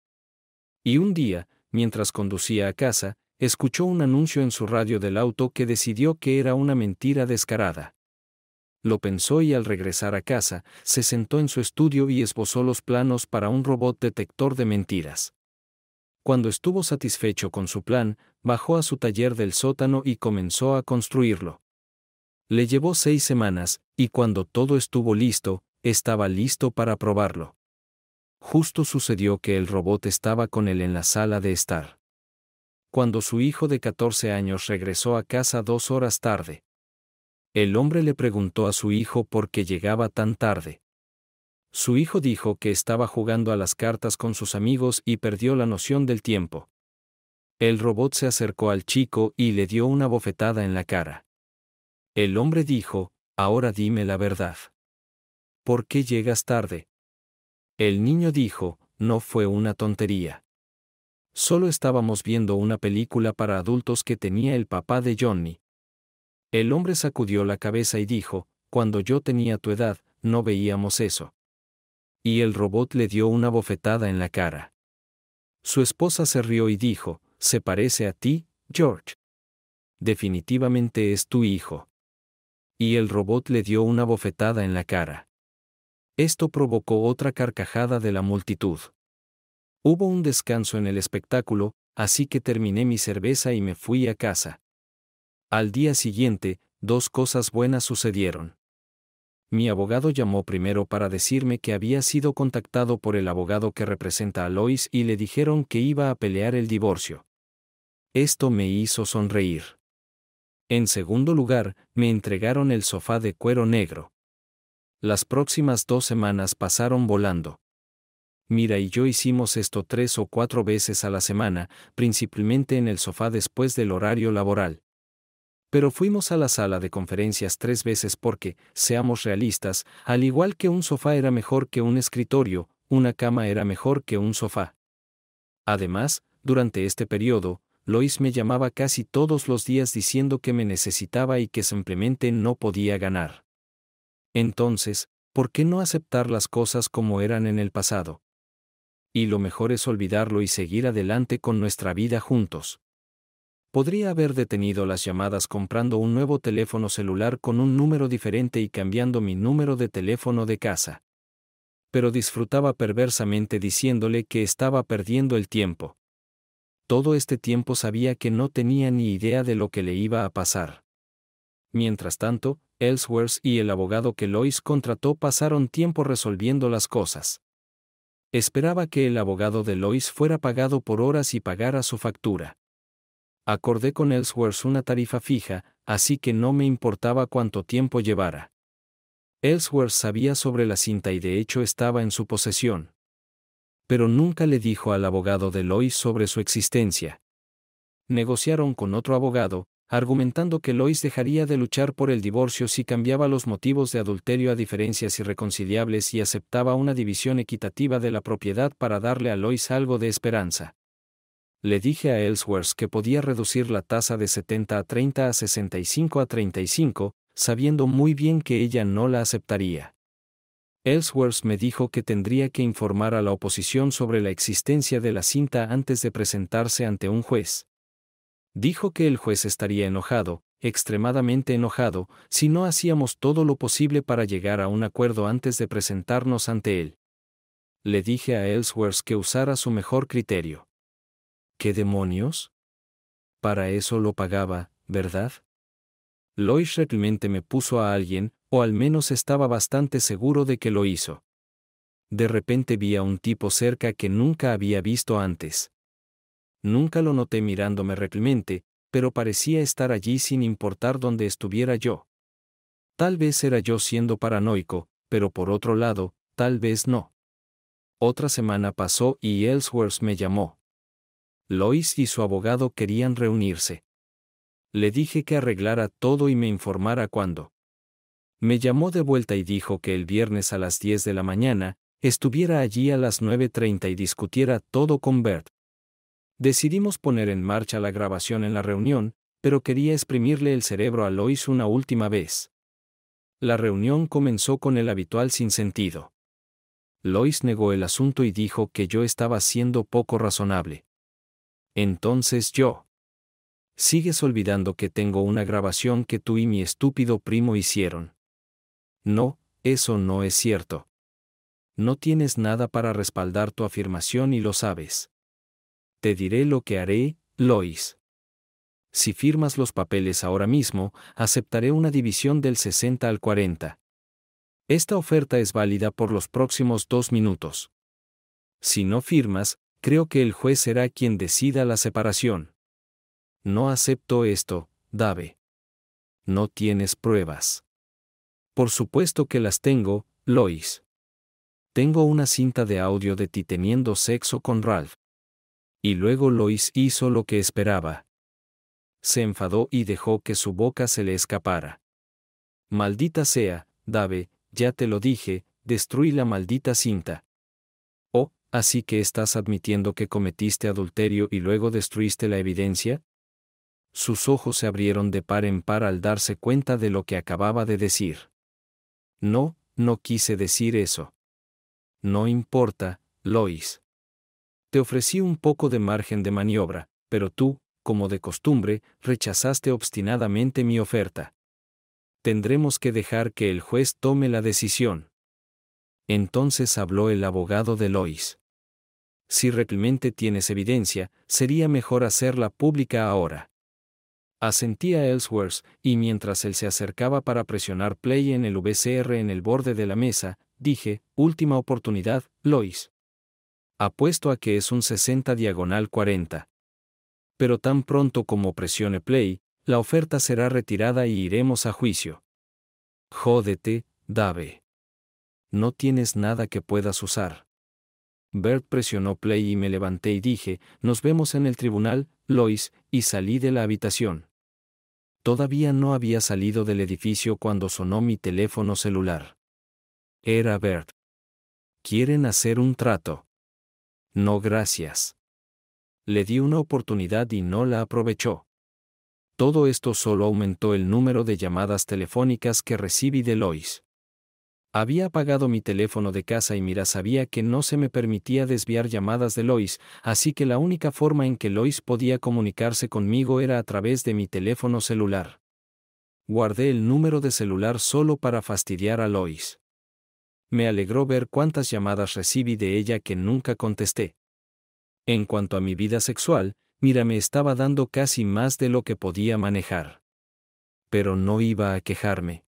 Y un día, mientras conducía a casa, escuchó un anuncio en su radio del auto que decidió que era una mentira descarada. Lo pensó y al regresar a casa, se sentó en su estudio y esbozó los planos para un robot detector de mentiras. Cuando estuvo satisfecho con su plan, bajó a su taller del sótano y comenzó a construirlo. Le llevó seis semanas, y cuando todo estuvo listo, estaba listo para probarlo. Justo sucedió que el robot estaba con él en la sala de estar. Cuando su hijo de catorce años regresó a casa dos horas tarde. El hombre le preguntó a su hijo por qué llegaba tan tarde. Su hijo dijo que estaba jugando a las cartas con sus amigos y perdió la noción del tiempo. El robot se acercó al chico y le dio una bofetada en la cara. El hombre dijo: «Ahora dime la verdad. ¿Por qué llegas tarde?». El niño dijo: «No fue una tontería. Solo estábamos viendo una película para adultos que tenía el papá de Johnny». El hombre sacudió la cabeza y dijo: «Cuando yo tenía tu edad, no veíamos eso». Y el robot le dio una bofetada en la cara. Su esposa se rió y dijo: «Se parece a ti, George. Definitivamente es tu hijo». Y el robot le dio una bofetada en la cara. Esto provocó otra carcajada de la multitud. Hubo un descanso en el espectáculo, así que terminé mi cerveza y me fui a casa. Al día siguiente, dos cosas buenas sucedieron. Mi abogado llamó primero para decirme que había sido contactado por el abogado que representa a Lois y le dijeron que iba a pelear el divorcio. Esto me hizo sonreír. En segundo lugar, me entregaron el sofá de cuero negro. Las próximas dos semanas pasaron volando. Mira y yo hicimos esto tres o cuatro veces a la semana, principalmente en el sofá después del horario laboral. Pero fuimos a la sala de conferencias tres veces porque, seamos realistas, al igual que un sofá era mejor que un escritorio, una cama era mejor que un sofá. Además, durante este periodo, Lois me llamaba casi todos los días diciendo que me necesitaba y que simplemente no podía ganar. Entonces, ¿por qué no aceptar las cosas como eran en el pasado? Y lo mejor es olvidarlo y seguir adelante con nuestra vida juntos. Podría haber detenido las llamadas comprando un nuevo teléfono celular con un número diferente y cambiando mi número de teléfono de casa. Pero disfrutaba perversamente diciéndole que estaba perdiendo el tiempo. Todo este tiempo sabía que no tenía ni idea de lo que le iba a pasar. Mientras tanto, Ellsworth y el abogado que Lois contrató pasaron tiempo resolviendo las cosas. Esperaba que el abogado de Lois fuera pagado por horas y pagara su factura. Acordé con Ellsworth una tarifa fija, así que no me importaba cuánto tiempo llevara. Ellsworth sabía sobre la cinta y de hecho estaba en su posesión. Pero nunca le dijo al abogado de Lois sobre su existencia. Negociaron con otro abogado, argumentando que Lois dejaría de luchar por el divorcio si cambiaba los motivos de adulterio a diferencias irreconciliables y aceptaba una división equitativa de la propiedad para darle a Lois algo de esperanza. Le dije a Ellsworth que podía reducir la tasa de setenta a treinta a sesenta y cinco a treinta y cinco, sabiendo muy bien que ella no la aceptaría. Ellsworth me dijo que tendría que informar a la oposición sobre la existencia de la cinta antes de presentarse ante un juez. Dijo que el juez estaría enojado, extremadamente enojado, si no hacíamos todo lo posible para llegar a un acuerdo antes de presentarnos ante él. Le dije a Ellsworth que usara su mejor criterio. ¿Qué demonios? Para eso lo pagaba, ¿verdad? Lois realmente me puso a alguien, o al menos estaba bastante seguro de que lo hizo. De repente vi a un tipo cerca que nunca había visto antes. Nunca lo noté mirándome realmente, pero parecía estar allí sin importar dónde estuviera yo. Tal vez era yo siendo paranoico, pero por otro lado, tal vez no. Otra semana pasó y Ellsworth me llamó. Lois y su abogado querían reunirse. Le dije que arreglara todo y me informara cuándo. Me llamó de vuelta y dijo que el viernes a las diez de la mañana, estuviera allí a las nueve treinta y discutiera todo con Bert. Decidimos poner en marcha la grabación en la reunión, pero quería exprimirle el cerebro a Lois una última vez. La reunión comenzó con el habitual sinsentido. Lois negó el asunto y dijo que yo estaba siendo poco razonable. Entonces yo. Sigues olvidando que tengo una grabación que tú y mi estúpido primo hicieron. No, eso no es cierto. No tienes nada para respaldar tu afirmación y lo sabes. Te diré lo que haré, Lois. Si firmas los papeles ahora mismo, aceptaré una división del sesenta al cuarenta. Esta oferta es válida por los próximos dos minutos. Si no firmas, creo que el juez será quien decida la separación. No acepto esto, Dave. No tienes pruebas. Por supuesto que las tengo, Lois. Tengo una cinta de audio de ti teniendo sexo con Ralph. Y luego Lois hizo lo que esperaba. Se enfadó y dejó que su boca se le escapara. Maldita sea, Dave, ya te lo dije, destruí la maldita cinta. Oh, así que estás admitiendo que cometiste adulterio y luego destruiste la evidencia. Sus ojos se abrieron de par en par al darse cuenta de lo que acababa de decir. No, no quise decir eso. No importa, Lois. Te ofrecí un poco de margen de maniobra, pero tú, como de costumbre, rechazaste obstinadamente mi oferta. Tendremos que dejar que el juez tome la decisión. Entonces habló el abogado de Lois. Si realmente tienes evidencia, sería mejor hacerla pública ahora. Asentí a Ellsworth, y mientras él se acercaba para presionar play en el V C R en el borde de la mesa, dije, última oportunidad, Lois. Apuesto a que es un sesenta diagonal cuarenta. Pero tan pronto como presione play, la oferta será retirada y iremos a juicio. Jódete, Dave. No tienes nada que puedas usar. Bert presionó play y me levanté y dije, nos vemos en el tribunal, Lois, y salí de la habitación. Todavía no había salido del edificio cuando sonó mi teléfono celular. Era Bert. ¿Quieren hacer un trato? No, gracias. Le di una oportunidad y no la aprovechó. Todo esto solo aumentó el número de llamadas telefónicas que recibí de Lois. Había apagado mi teléfono de casa y mira, sabía que no se me permitía desviar llamadas de Lois, así que la única forma en que Lois podía comunicarse conmigo era a través de mi teléfono celular. Guardé el número de celular solo para fastidiar a Lois. Me alegró ver cuántas llamadas recibí de ella que nunca contesté. En cuanto a mi vida sexual, mira, me estaba dando casi más de lo que podía manejar. Pero no iba a quejarme.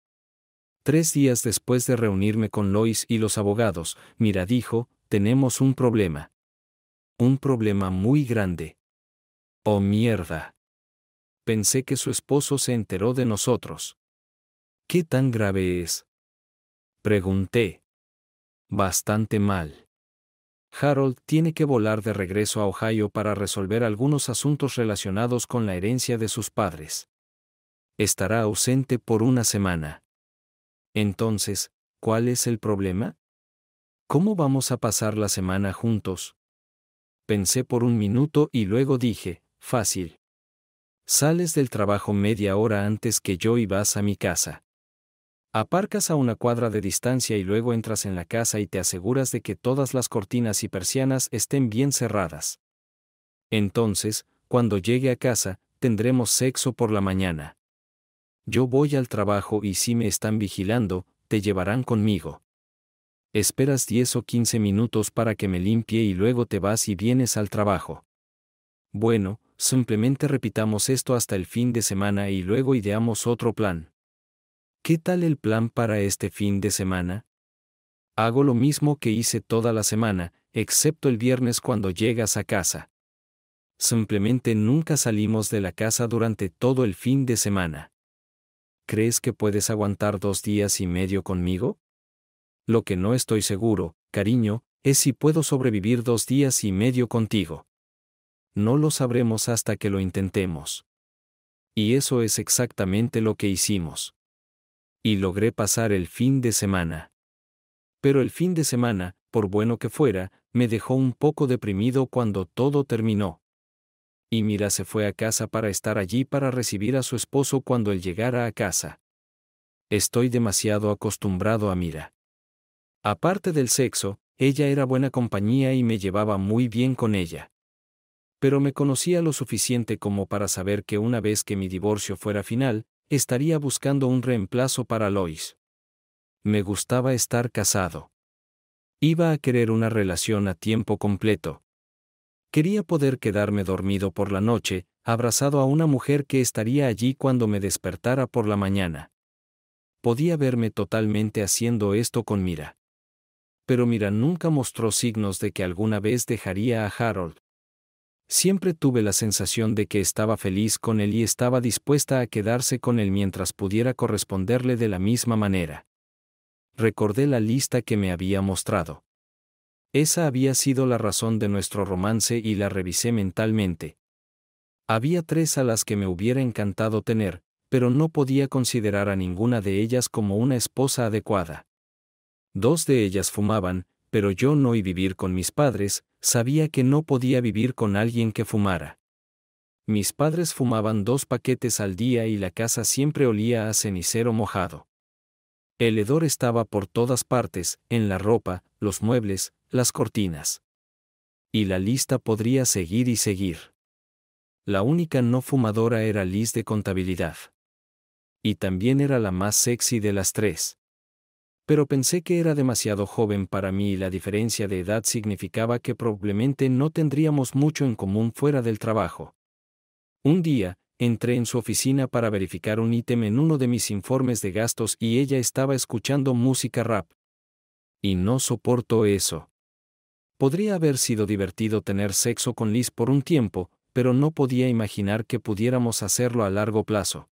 Tres días después de reunirme con Lois y los abogados, Mira dijo, tenemos un problema. Un problema muy grande. ¡Oh mierda! Pensé que su esposo se enteró de nosotros. ¿Qué tan grave es? Pregunté. Bastante mal. Harold tiene que volar de regreso a Ohio para resolver algunos asuntos relacionados con la herencia de sus padres. Estará ausente por una semana. Entonces, ¿cuál es el problema? ¿Cómo vamos a pasar la semana juntos? Pensé por un minuto y luego dije, fácil. Sales del trabajo media hora antes que yo y vas a mi casa. Aparcas a una cuadra de distancia y luego entras en la casa y te aseguras de que todas las cortinas y persianas estén bien cerradas. Entonces, cuando llegue a casa, tendremos sexo por la mañana. Yo voy al trabajo y si me están vigilando, te llevarán conmigo. Esperas diez o quince minutos para que me limpie y luego te vas y vienes al trabajo. Bueno, simplemente repitamos esto hasta el fin de semana y luego ideamos otro plan. ¿Qué tal el plan para este fin de semana? Hago lo mismo que hice toda la semana, excepto el viernes cuando llegas a casa. Simplemente nunca salimos de la casa durante todo el fin de semana. ¿Crees que puedes aguantar dos días y medio conmigo? Lo que no estoy seguro, cariño, es si puedo sobrevivir dos días y medio contigo. No lo sabremos hasta que lo intentemos. Y eso es exactamente lo que hicimos. Y logré pasar el fin de semana. Pero el fin de semana, por bueno que fuera, me dejó un poco deprimido cuando todo terminó. Y Mira se fue a casa para estar allí para recibir a su esposo cuando él llegara a casa. Estoy demasiado acostumbrado a Mira. Aparte del sexo, ella era buena compañía y me llevaba muy bien con ella. Pero me conocía lo suficiente como para saber que una vez que mi divorcio fuera final, estaría buscando un reemplazo para Lois. Me gustaba estar casado. Iba a querer una relación a tiempo completo. Quería poder quedarme dormido por la noche, abrazado a una mujer que estaría allí cuando me despertara por la mañana. Podía verme totalmente haciendo esto con Mira. Pero Mira nunca mostró signos de que alguna vez dejaría a Harold. Siempre tuve la sensación de que estaba feliz con él y estaba dispuesta a quedarse con él mientras pudiera corresponderle de la misma manera. Recordé la lista que me había mostrado. Esa había sido la razón de nuestro romance y la revisé mentalmente. Había tres a las que me hubiera encantado tener, pero no podía considerar a ninguna de ellas como una esposa adecuada. Dos de ellas fumaban, pero yo no iba a vivir con mis padres, sabía que no podía vivir con alguien que fumara. Mis padres fumaban dos paquetes al día y la casa siempre olía a cenicero mojado. El hedor estaba por todas partes, en la ropa, los muebles, las cortinas. Y la lista podría seguir y seguir. La única no fumadora era Liz de contabilidad. Y también era la más sexy de las tres. Pero pensé que era demasiado joven para mí y la diferencia de edad significaba que probablemente no tendríamos mucho en común fuera del trabajo. Un día, entré en su oficina para verificar un ítem en uno de mis informes de gastos y ella estaba escuchando música rap. Y no soporto eso. Podría haber sido divertido tener sexo con Liz por un tiempo, pero no podía imaginar que pudiéramos hacerlo a largo plazo.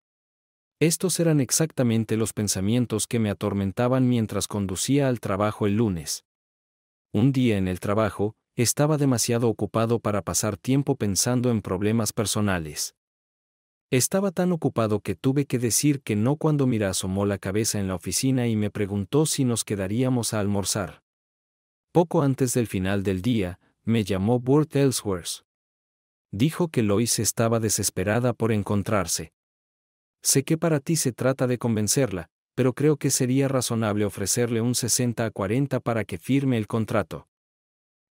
Estos eran exactamente los pensamientos que me atormentaban mientras conducía al trabajo el lunes. Un día en el trabajo, estaba demasiado ocupado para pasar tiempo pensando en problemas personales. Estaba tan ocupado que tuve que decir que no cuando Mira asomó la cabeza en la oficina y me preguntó si nos quedaríamos a almorzar. Poco antes del final del día, me llamó Burt Ellsworth. Dijo que Lois estaba desesperada por encontrarse. Sé que para ti se trata de convencerla, pero creo que sería razonable ofrecerle un sesenta a cuarenta para que firme el contrato.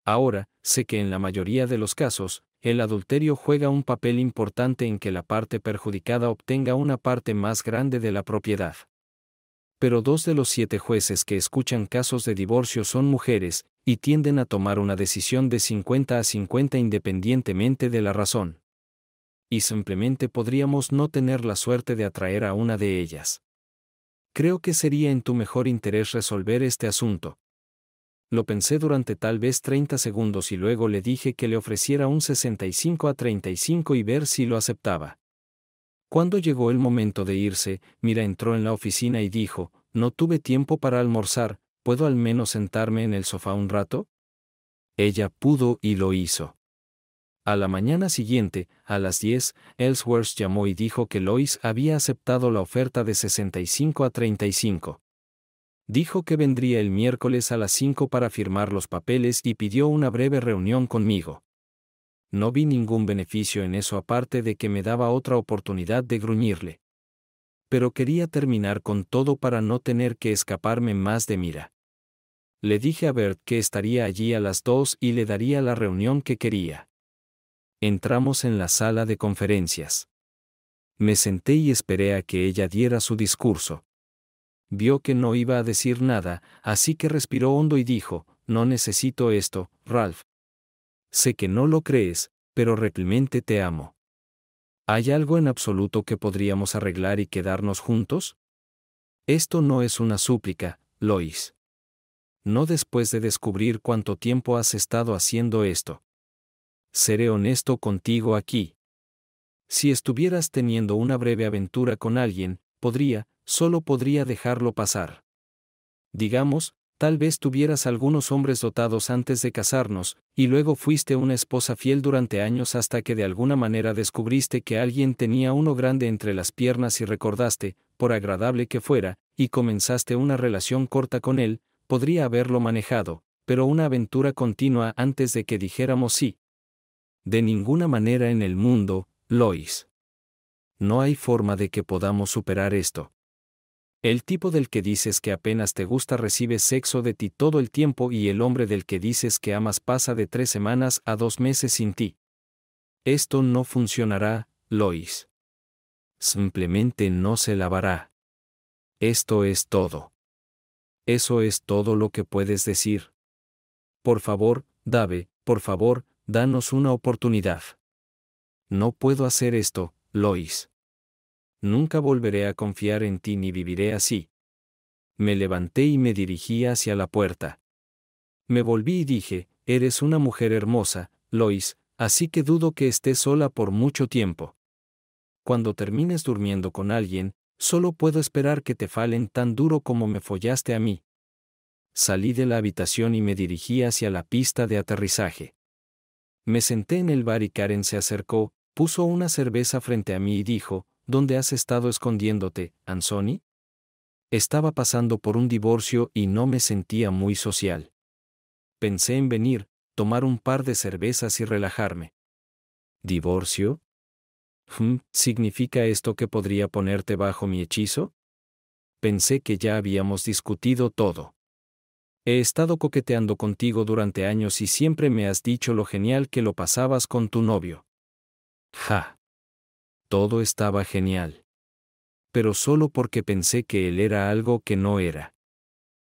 Ahora, sé que en la mayoría de los casos, el adulterio juega un papel importante en que la parte perjudicada obtenga una parte más grande de la propiedad. Pero dos de los siete jueces que escuchan casos de divorcio son mujeres, y tienden a tomar una decisión de cincuenta a cincuenta independientemente de la razón. Y simplemente podríamos no tener la suerte de atraer a una de ellas. Creo que sería en tu mejor interés resolver este asunto. Lo pensé durante tal vez treinta segundos y luego le dije que le ofreciera un sesenta y cinco a treinta y cinco y ver si lo aceptaba. Cuando llegó el momento de irse, Mira entró en la oficina y dijo, «No tuve tiempo para almorzar, ¿puedo al menos sentarme en el sofá un rato?». Ella pudo y lo hizo. A la mañana siguiente, a las diez, Ellsworth llamó y dijo que Lois había aceptado la oferta de sesenta y cinco a treinta y cinco. Dijo que vendría el miércoles a las cinco para firmar los papeles y pidió una breve reunión conmigo. No vi ningún beneficio en eso aparte de que me daba otra oportunidad de gruñirle. Pero quería terminar con todo para no tener que escaparme más de Mira. Le dije a Bert que estaría allí a las dos y le daría la reunión que quería. Entramos en la sala de conferencias. Me senté y esperé a que ella diera su discurso. Vio que no iba a decir nada, así que respiró hondo y dijo, «No necesito esto, Ralph. Sé que no lo crees, pero realmente te amo. ¿Hay algo en absoluto que podríamos arreglar y quedarnos juntos? Esto no es una súplica, Lois. No después de descubrir cuánto tiempo has estado haciendo esto. Seré honesto contigo aquí. Si estuvieras teniendo una breve aventura con alguien, podría, solo podría dejarlo pasar. Digamos, tal vez tuvieras algunos hombres dotados antes de casarnos, y luego fuiste una esposa fiel durante años hasta que de alguna manera descubriste que alguien tenía uno grande entre las piernas y recordaste, por agradable que fuera, y comenzaste una relación corta con él. Podría haberlo manejado, pero una aventura continua antes de que dijéramos sí. De ninguna manera en el mundo, Lois. No hay forma de que podamos superar esto. El tipo del que dices que apenas te gusta recibe sexo de ti todo el tiempo y el hombre del que dices que amas pasa de tres semanas a dos meses sin ti. Esto no funcionará, Lois. Simplemente no se lavará. Esto es todo. Eso es todo lo que puedes decir. Por favor, Dave, por favor, danos una oportunidad. No puedo hacer esto, Lois. Nunca volveré a confiar en ti ni viviré así. Me levanté y me dirigí hacia la puerta. Me volví y dije, eres una mujer hermosa, Lois, así que dudo que estés sola por mucho tiempo. Cuando termines durmiendo con alguien, solo puedo esperar que te falen tan duro como me follaste a mí. Salí de la habitación y me dirigí hacia la pista de aterrizaje. Me senté en el bar y Karen se acercó, puso una cerveza frente a mí y dijo, ¿dónde has estado escondiéndote, Anthony? Estaba pasando por un divorcio y no me sentía muy social. Pensé en venir, tomar un par de cervezas y relajarme. ¿Divorcio? Hmm, ¿significa esto que podría ponerte bajo mi hechizo? Pensé que ya habíamos discutido todo. He estado coqueteando contigo durante años y siempre me has dicho lo genial que lo pasabas con tu novio. Ja. Todo estaba genial. Pero solo porque pensé que él era algo que no era.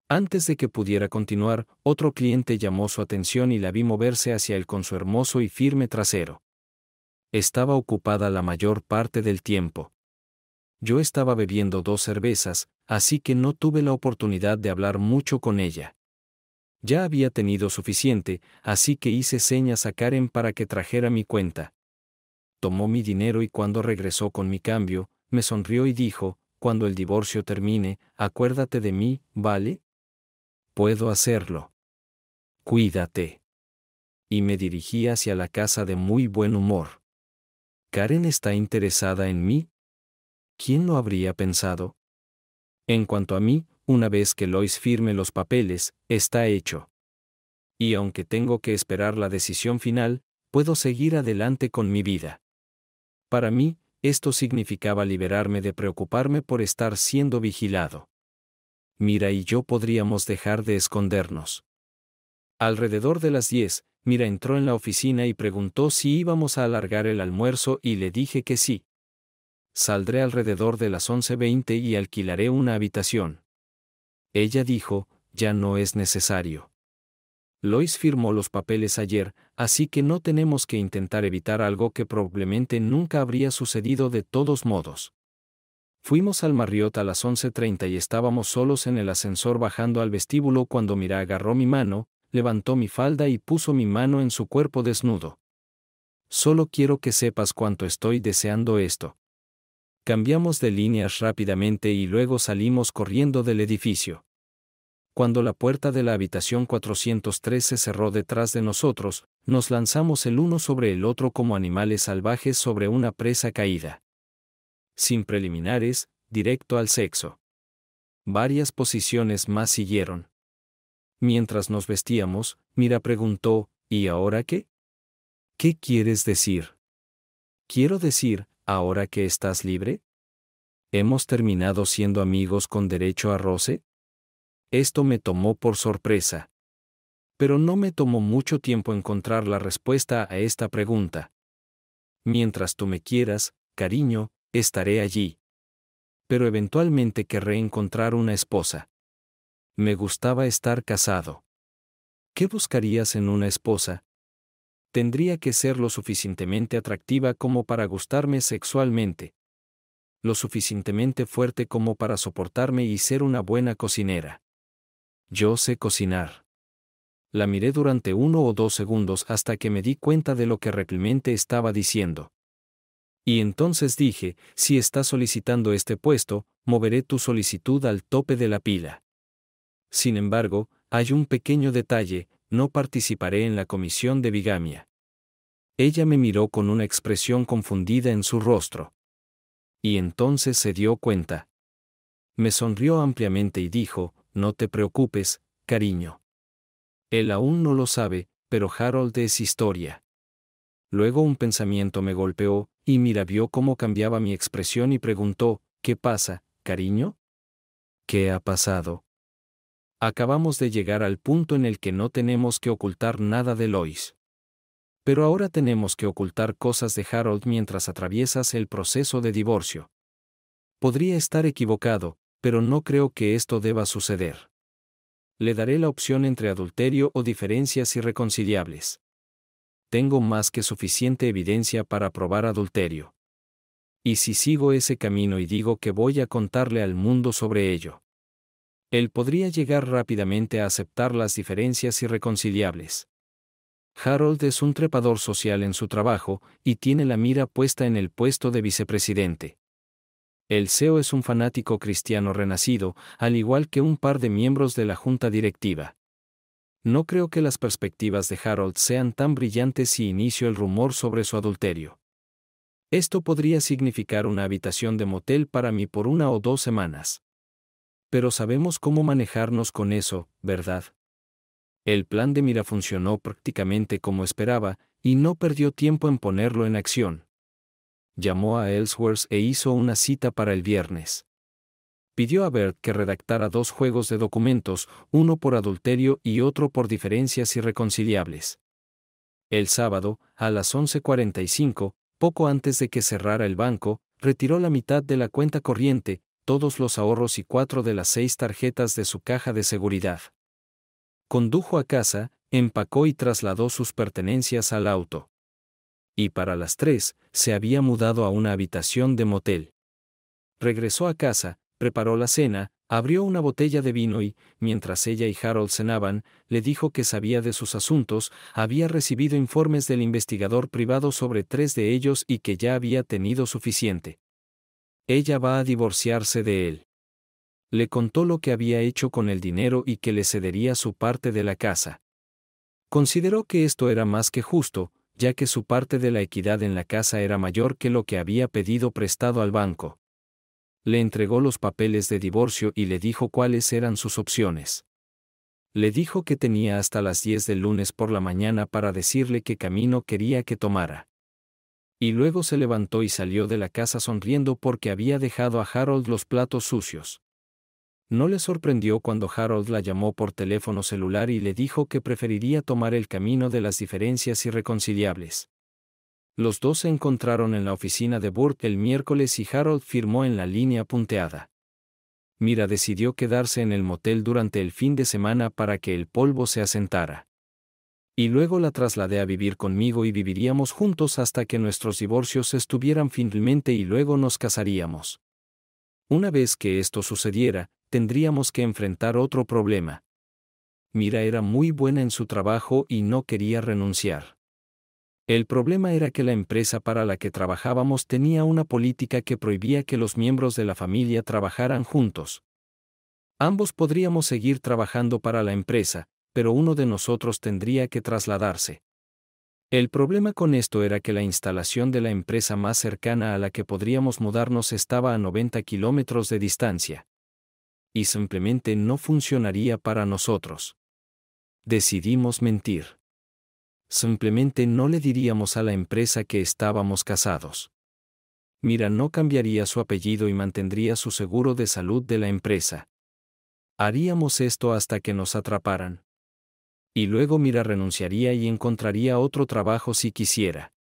Antes de que pudiera continuar, otro cliente llamó su atención y la vi moverse hacia él con su hermoso y firme trasero. Estaba ocupada la mayor parte del tiempo. Yo estaba bebiendo dos cervezas, así que no tuve la oportunidad de hablar mucho con ella. Ya había tenido suficiente, así que hice señas a Karen para que trajera mi cuenta. Tomó mi dinero y cuando regresó con mi cambio, me sonrió y dijo, cuando el divorcio termine, acuérdate de mí, ¿vale? Puedo hacerlo. Cuídate. Y me dirigí hacia la casa de muy buen humor. ¿Karen está interesada en mí? ¿Quién lo habría pensado? En cuanto a mí, una vez que Lois firme los papeles, está hecho. Y aunque tengo que esperar la decisión final, puedo seguir adelante con mi vida. Para mí, esto significaba liberarme de preocuparme por estar siendo vigilado. Mira y yo podríamos dejar de escondernos. Alrededor de las diez, Mira entró en la oficina y preguntó si íbamos a alargar el almuerzo y le dije que sí. Saldré alrededor de las once veinte y alquilaré una habitación. Ella dijo, ya no es necesario. Lois firmó los papeles ayer, así que no tenemos que intentar evitar algo que probablemente nunca habría sucedido de todos modos. Fuimos al Marriott a las once treinta y estábamos solos en el ascensor bajando al vestíbulo cuando Mira agarró mi mano, levantó mi falda y puso mi mano en su cuerpo desnudo. Solo quiero que sepas cuánto estoy deseando esto. Cambiamos de líneas rápidamente y luego salimos corriendo del edificio. Cuando la puerta de la habitación cuatrocientos tres se cerró detrás de nosotros, nos lanzamos el uno sobre el otro como animales salvajes sobre una presa caída. Sin preliminares, directo al sexo. Varias posiciones más siguieron. Mientras nos vestíamos, Mira preguntó, ¿y ahora qué? ¿Qué quieres decir? Quiero decir, ¿ahora que estás libre? ¿Hemos terminado siendo amigos con derecho a roce? Esto me tomó por sorpresa. Pero no me tomó mucho tiempo encontrar la respuesta a esta pregunta. Mientras tú me quieras, cariño, estaré allí. pero eventualmente querré encontrar una esposa. Me gustaba estar casado. ¿Qué buscarías en una esposa? Tendría que ser lo suficientemente atractiva como para gustarme sexualmente, lo suficientemente fuerte como para soportarme y ser una buena cocinera. Yo sé cocinar. La miré durante uno o dos segundos hasta que me di cuenta de lo que realmente estaba diciendo. Y entonces dije, si estás solicitando este puesto, moveré tu solicitud al tope de la pila. Sin embargo, hay un pequeño detalle, no participaré en la comisión de bigamia. Ella me miró con una expresión confundida en su rostro. Y entonces se dio cuenta. Me sonrió ampliamente y dijo, no te preocupes, cariño. Él aún no lo sabe, pero Harold es historia. Luego un pensamiento me golpeó, y Mira vio cómo cambiaba mi expresión y preguntó, ¿qué pasa, cariño? ¿Qué ha pasado? Acabamos de llegar al punto en el que no tenemos que ocultar nada de Lois. Pero ahora tenemos que ocultar cosas de Harold mientras atraviesas el proceso de divorcio. Podría estar equivocado, pero no creo que esto deba suceder. Le daré la opción entre adulterio o diferencias irreconciliables. Tengo más que suficiente evidencia para probar adulterio. Y si sigo ese camino y digo que voy a contarle al mundo sobre ello, él podría llegar rápidamente a aceptar las diferencias irreconciliables. Harold es un trepador social en su trabajo y tiene la mira puesta en el puesto de vicepresidente. El C E O es un fanático cristiano renacido, al igual que un par de miembros de la junta directiva. No creo que las perspectivas de Harold sean tan brillantes si inicio el rumor sobre su adulterio. Esto podría significar una habitación de motel para mí por una o dos semanas. Pero sabemos cómo manejarnos con eso, ¿verdad? El plan de Mira funcionó prácticamente como esperaba, y no perdió tiempo en ponerlo en acción. Llamó a Ellsworth e hizo una cita para el viernes. Pidió a Bert que redactara dos juegos de documentos, uno por adulterio y otro por diferencias irreconciliables. El sábado, a las once cuarenta y cinco, poco antes de que cerrara el banco, retiró la mitad de la cuenta corriente, todos los ahorros y cuatro de las seis tarjetas de su caja de seguridad. Condujo a casa, empacó y trasladó sus pertenencias al auto. Y para las tres, se había mudado a una habitación de motel. Regresó a casa, preparó la cena, abrió una botella de vino y, mientras ella y Harold cenaban, le dijo que sabía de sus asuntos, había recibido informes del investigador privado sobre tres de ellos y que ya había tenido suficiente. Ella va a divorciarse de él. Le contó lo que había hecho con el dinero y que le cedería su parte de la casa. Consideró que esto era más que justo, ya que su parte de la equidad en la casa era mayor que lo que había pedido prestado al banco. Le entregó los papeles de divorcio y le dijo cuáles eran sus opciones. Le dijo que tenía hasta las diez del lunes por la mañana para decirle qué camino quería que tomara. Y luego se levantó y salió de la casa sonriendo porque había dejado a Harold los platos sucios. No le sorprendió cuando Harold la llamó por teléfono celular y le dijo que preferiría tomar el camino de las diferencias irreconciliables. Los dos se encontraron en la oficina de Burt el miércoles y Harold firmó en la línea punteada. Mira decidió quedarse en el motel durante el fin de semana para que el polvo se asentara. Y luego la trasladé a vivir conmigo y viviríamos juntos hasta que nuestros divorcios estuvieran finalmente y luego nos casaríamos. Una vez que esto sucediera, tendríamos que enfrentar otro problema. Mira era muy buena en su trabajo y no quería renunciar. El problema era que la empresa para la que trabajábamos tenía una política que prohibía que los miembros de la familia trabajaran juntos. Ambos podríamos seguir trabajando para la empresa, pero uno de nosotros tendría que trasladarse. El problema con esto era que la instalación de la empresa más cercana a la que podríamos mudarnos estaba a noventa kilómetros de distancia. Y simplemente no funcionaría para nosotros. Decidimos mentir. Simplemente no le diríamos a la empresa que estábamos casados. Mira no cambiaría su apellido y mantendría su seguro de salud de la empresa. Haríamos esto hasta que nos atraparan. Y luego Mira renunciaría y encontraría otro trabajo si quisiera.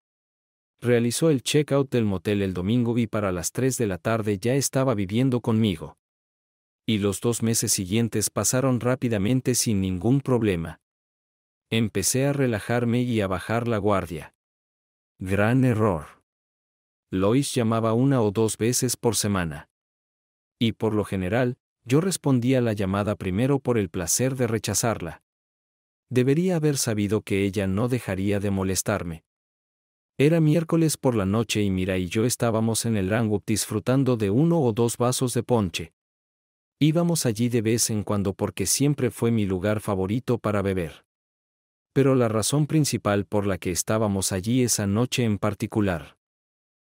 Realizó el check-out del motel el domingo y para las tres de la tarde ya estaba viviendo conmigo. Y los dos meses siguientes pasaron rápidamente sin ningún problema. Empecé a relajarme y a bajar la guardia. Gran error. Lois llamaba una o dos veces por semana. Y por lo general, yo respondía la llamada primero por el placer de rechazarla. Debería haber sabido que ella no dejaría de molestarme. Era miércoles por la noche y Mira y yo estábamos en el Ranwood disfrutando de uno o dos vasos de ponche. Íbamos allí de vez en cuando porque siempre fue mi lugar favorito para beber. Pero la razón principal por la que estábamos allí esa noche en particular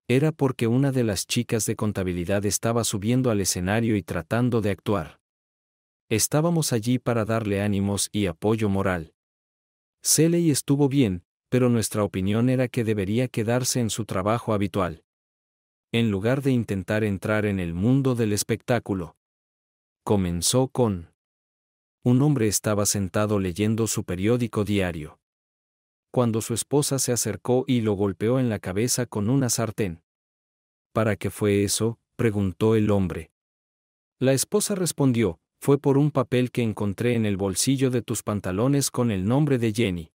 era porque una de las chicas de contabilidad estaba subiendo al escenario y tratando de actuar. Estábamos allí para darle ánimos y apoyo moral. Shelley estuvo bien, pero nuestra opinión era que debería quedarse en su trabajo habitual, en lugar de intentar entrar en el mundo del espectáculo. Comenzó con: un hombre estaba sentado leyendo su periódico diario, cuando su esposa se acercó y lo golpeó en la cabeza con una sartén. ¿Para qué fue eso?, preguntó el hombre. La esposa respondió: fue por un papel que encontré en el bolsillo de tus pantalones con el nombre de Jenny.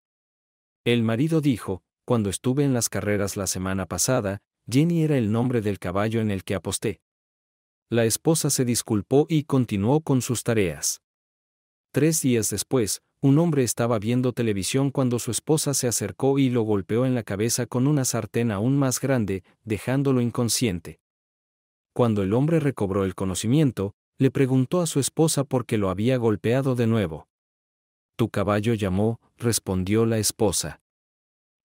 El marido dijo: cuando estuve en las carreras la semana pasada, Jenny era el nombre del caballo en el que aposté. La esposa se disculpó y continuó con sus tareas. Tres días después, un hombre estaba viendo televisión cuando su esposa se acercó y lo golpeó en la cabeza con una sartén aún más grande, dejándolo inconsciente. Cuando el hombre recobró el conocimiento, le preguntó a su esposa por qué lo había golpeado de nuevo. Tu caballo llamó, respondió la esposa.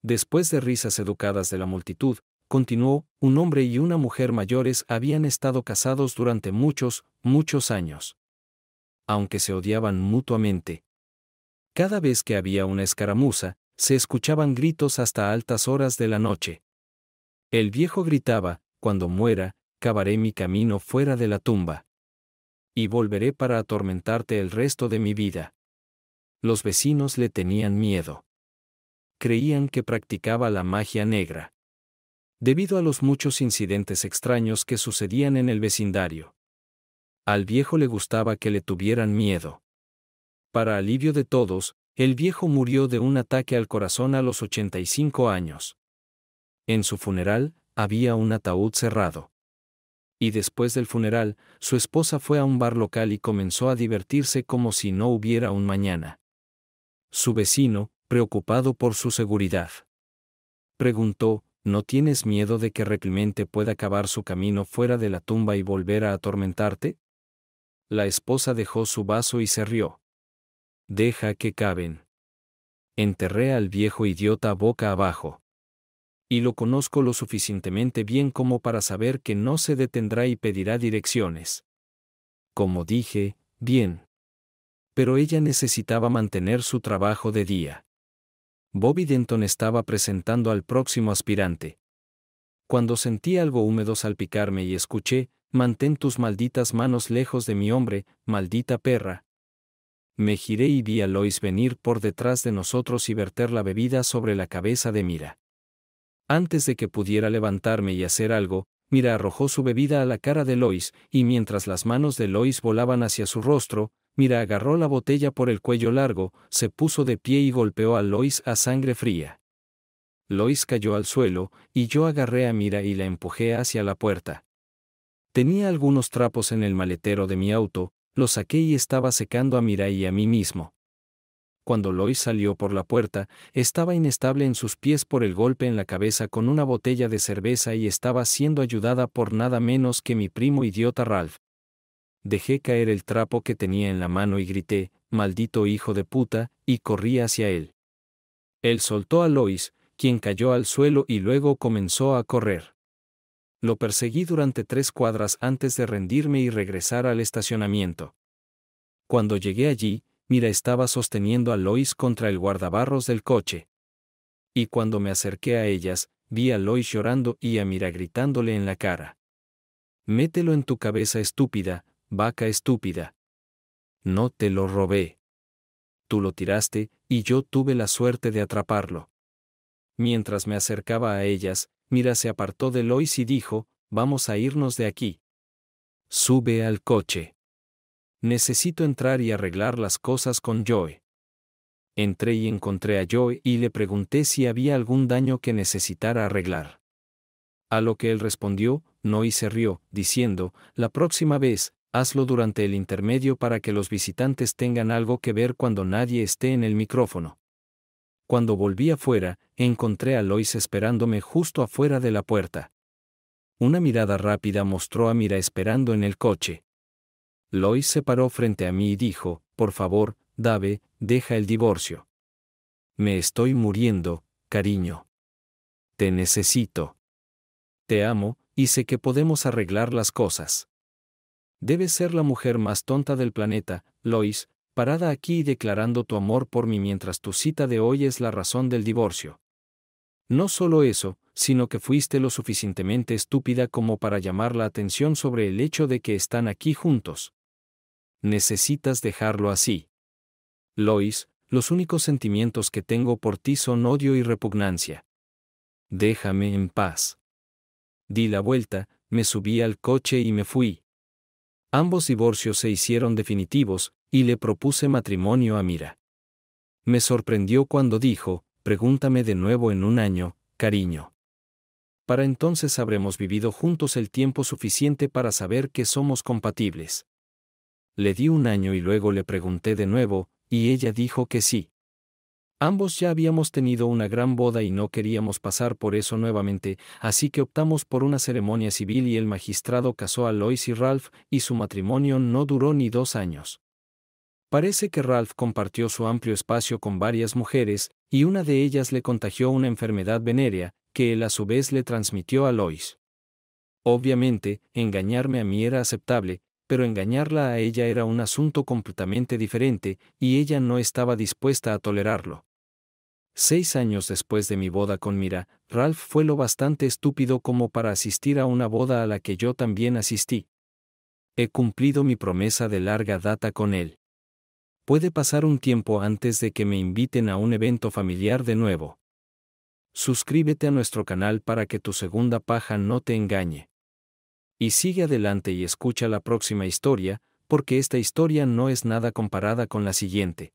Después de risas educadas de la multitud, continuó: un hombre y una mujer mayores habían estado casados durante muchos, muchos años, aunque se odiaban mutuamente. Cada vez que había una escaramuza, se escuchaban gritos hasta altas horas de la noche. El viejo gritaba: cuando muera, cavaré mi camino fuera de la tumba y volveré para atormentarte el resto de mi vida. Los vecinos le tenían miedo. Creían que practicaba la magia negra, debido a los muchos incidentes extraños que sucedían en el vecindario. Al viejo le gustaba que le tuvieran miedo. Para alivio de todos, el viejo murió de un ataque al corazón a los ochenta y cinco años. En su funeral, había un ataúd cerrado. Y después del funeral, su esposa fue a un bar local y comenzó a divertirse como si no hubiera un mañana. Su vecino, preocupado por su seguridad, preguntó: ¿no tienes miedo de que realmente pueda cavar su camino fuera de la tumba y volver a atormentarte? La esposa dejó su vaso y se rió. Deja que caben. Enterré al viejo idiota boca abajo. Y lo conozco lo suficientemente bien como para saber que no se detendrá y pedirá direcciones. Como dije, bien. Pero ella necesitaba mantener su trabajo de día. Bobby Denton estaba presentando al próximo aspirante. Cuando sentí algo húmedo salpicarme y escuché: mantén tus malditas manos lejos de mi hombre, maldita perra. Me giré y vi a Lois venir por detrás de nosotros y verter la bebida sobre la cabeza de Mira. Antes de que pudiera levantarme y hacer algo, Mira arrojó su bebida a la cara de Lois, y mientras las manos de Lois volaban hacia su rostro, Mira agarró la botella por el cuello largo, se puso de pie y golpeó a Lois a sangre fría. Lois cayó al suelo, y yo agarré a Mira y la empujé hacia la puerta. Tenía algunos trapos en el maletero de mi auto, los saqué y estaba secando a Mira y a mí mismo. Cuando Lois salió por la puerta, estaba inestable en sus pies por el golpe en la cabeza con una botella de cerveza y estaba siendo ayudada por nada menos que mi primo idiota Ralph. Dejé caer el trapo que tenía en la mano y grité: maldito hijo de puta, y corrí hacia él. Él soltó a Lois, quien cayó al suelo y luego comenzó a correr. Lo perseguí durante tres cuadras antes de rendirme y regresar al estacionamiento. Cuando llegué allí, Mira estaba sosteniendo a Lois contra el guardabarros del coche. Y cuando me acerqué a ellas, vi a Lois llorando y a Mira gritándole en la cara: mételo en tu cabeza, estúpida. Vaca estúpida. No te lo robé. Tú lo tiraste, y yo tuve la suerte de atraparlo. Mientras me acercaba a ellas, Mira se apartó de Lois y dijo, vamos a irnos de aquí. Sube al coche. Necesito entrar y arreglar las cosas con Joe. Entré y encontré a Joe y le pregunté si había algún daño que necesitara arreglar. A lo que él respondió, no, y se rió, diciendo, la próxima vez, hazlo durante el intermedio para que los visitantes tengan algo que ver cuando nadie esté en el micrófono. Cuando volví afuera, encontré a Lois esperándome justo afuera de la puerta. Una mirada rápida mostró a Mira esperando en el coche. Lois se paró frente a mí y dijo, por favor, Dave, deja el divorcio. Me estoy muriendo, cariño. Te necesito. Te amo, y sé que podemos arreglar las cosas. Debes ser la mujer más tonta del planeta, Lois, parada aquí y declarando tu amor por mí mientras tu cita de hoy es la razón del divorcio. No solo eso, sino que fuiste lo suficientemente estúpida como para llamar la atención sobre el hecho de que están aquí juntos. Necesitas dejarlo así. Lois, los únicos sentimientos que tengo por ti son odio y repugnancia. Déjame en paz. Di la vuelta, me subí al coche y me fui. Ambos divorcios se hicieron definitivos, y le propuse matrimonio a Mira. Me sorprendió cuando dijo, pregúntame de nuevo en un año, cariño. Para entonces habremos vivido juntos el tiempo suficiente para saber que somos compatibles. Le di un año y luego le pregunté de nuevo, y ella dijo que sí. Ambos ya habíamos tenido una gran boda y no queríamos pasar por eso nuevamente, así que optamos por una ceremonia civil y el magistrado casó a Lois y Ralph, y su matrimonio no duró ni dos años. Parece que Ralph compartió su amplio espacio con varias mujeres, y una de ellas le contagió una enfermedad venérea, que él a su vez le transmitió a Lois. Obviamente, engañarme a mí era aceptable, pero engañarla a ella era un asunto completamente diferente, y ella no estaba dispuesta a tolerarlo. Seis años después de mi boda con Mira, Ralph fue lo bastante estúpido como para asistir a una boda a la que yo también asistí. He cumplido mi promesa de larga data con él. Puede pasar un tiempo antes de que me inviten a un evento familiar de nuevo. Suscríbete a nuestro canal para que tu segunda paja no te engañe. Y sigue adelante y escucha la próxima historia, porque esta historia no es nada comparada con la siguiente.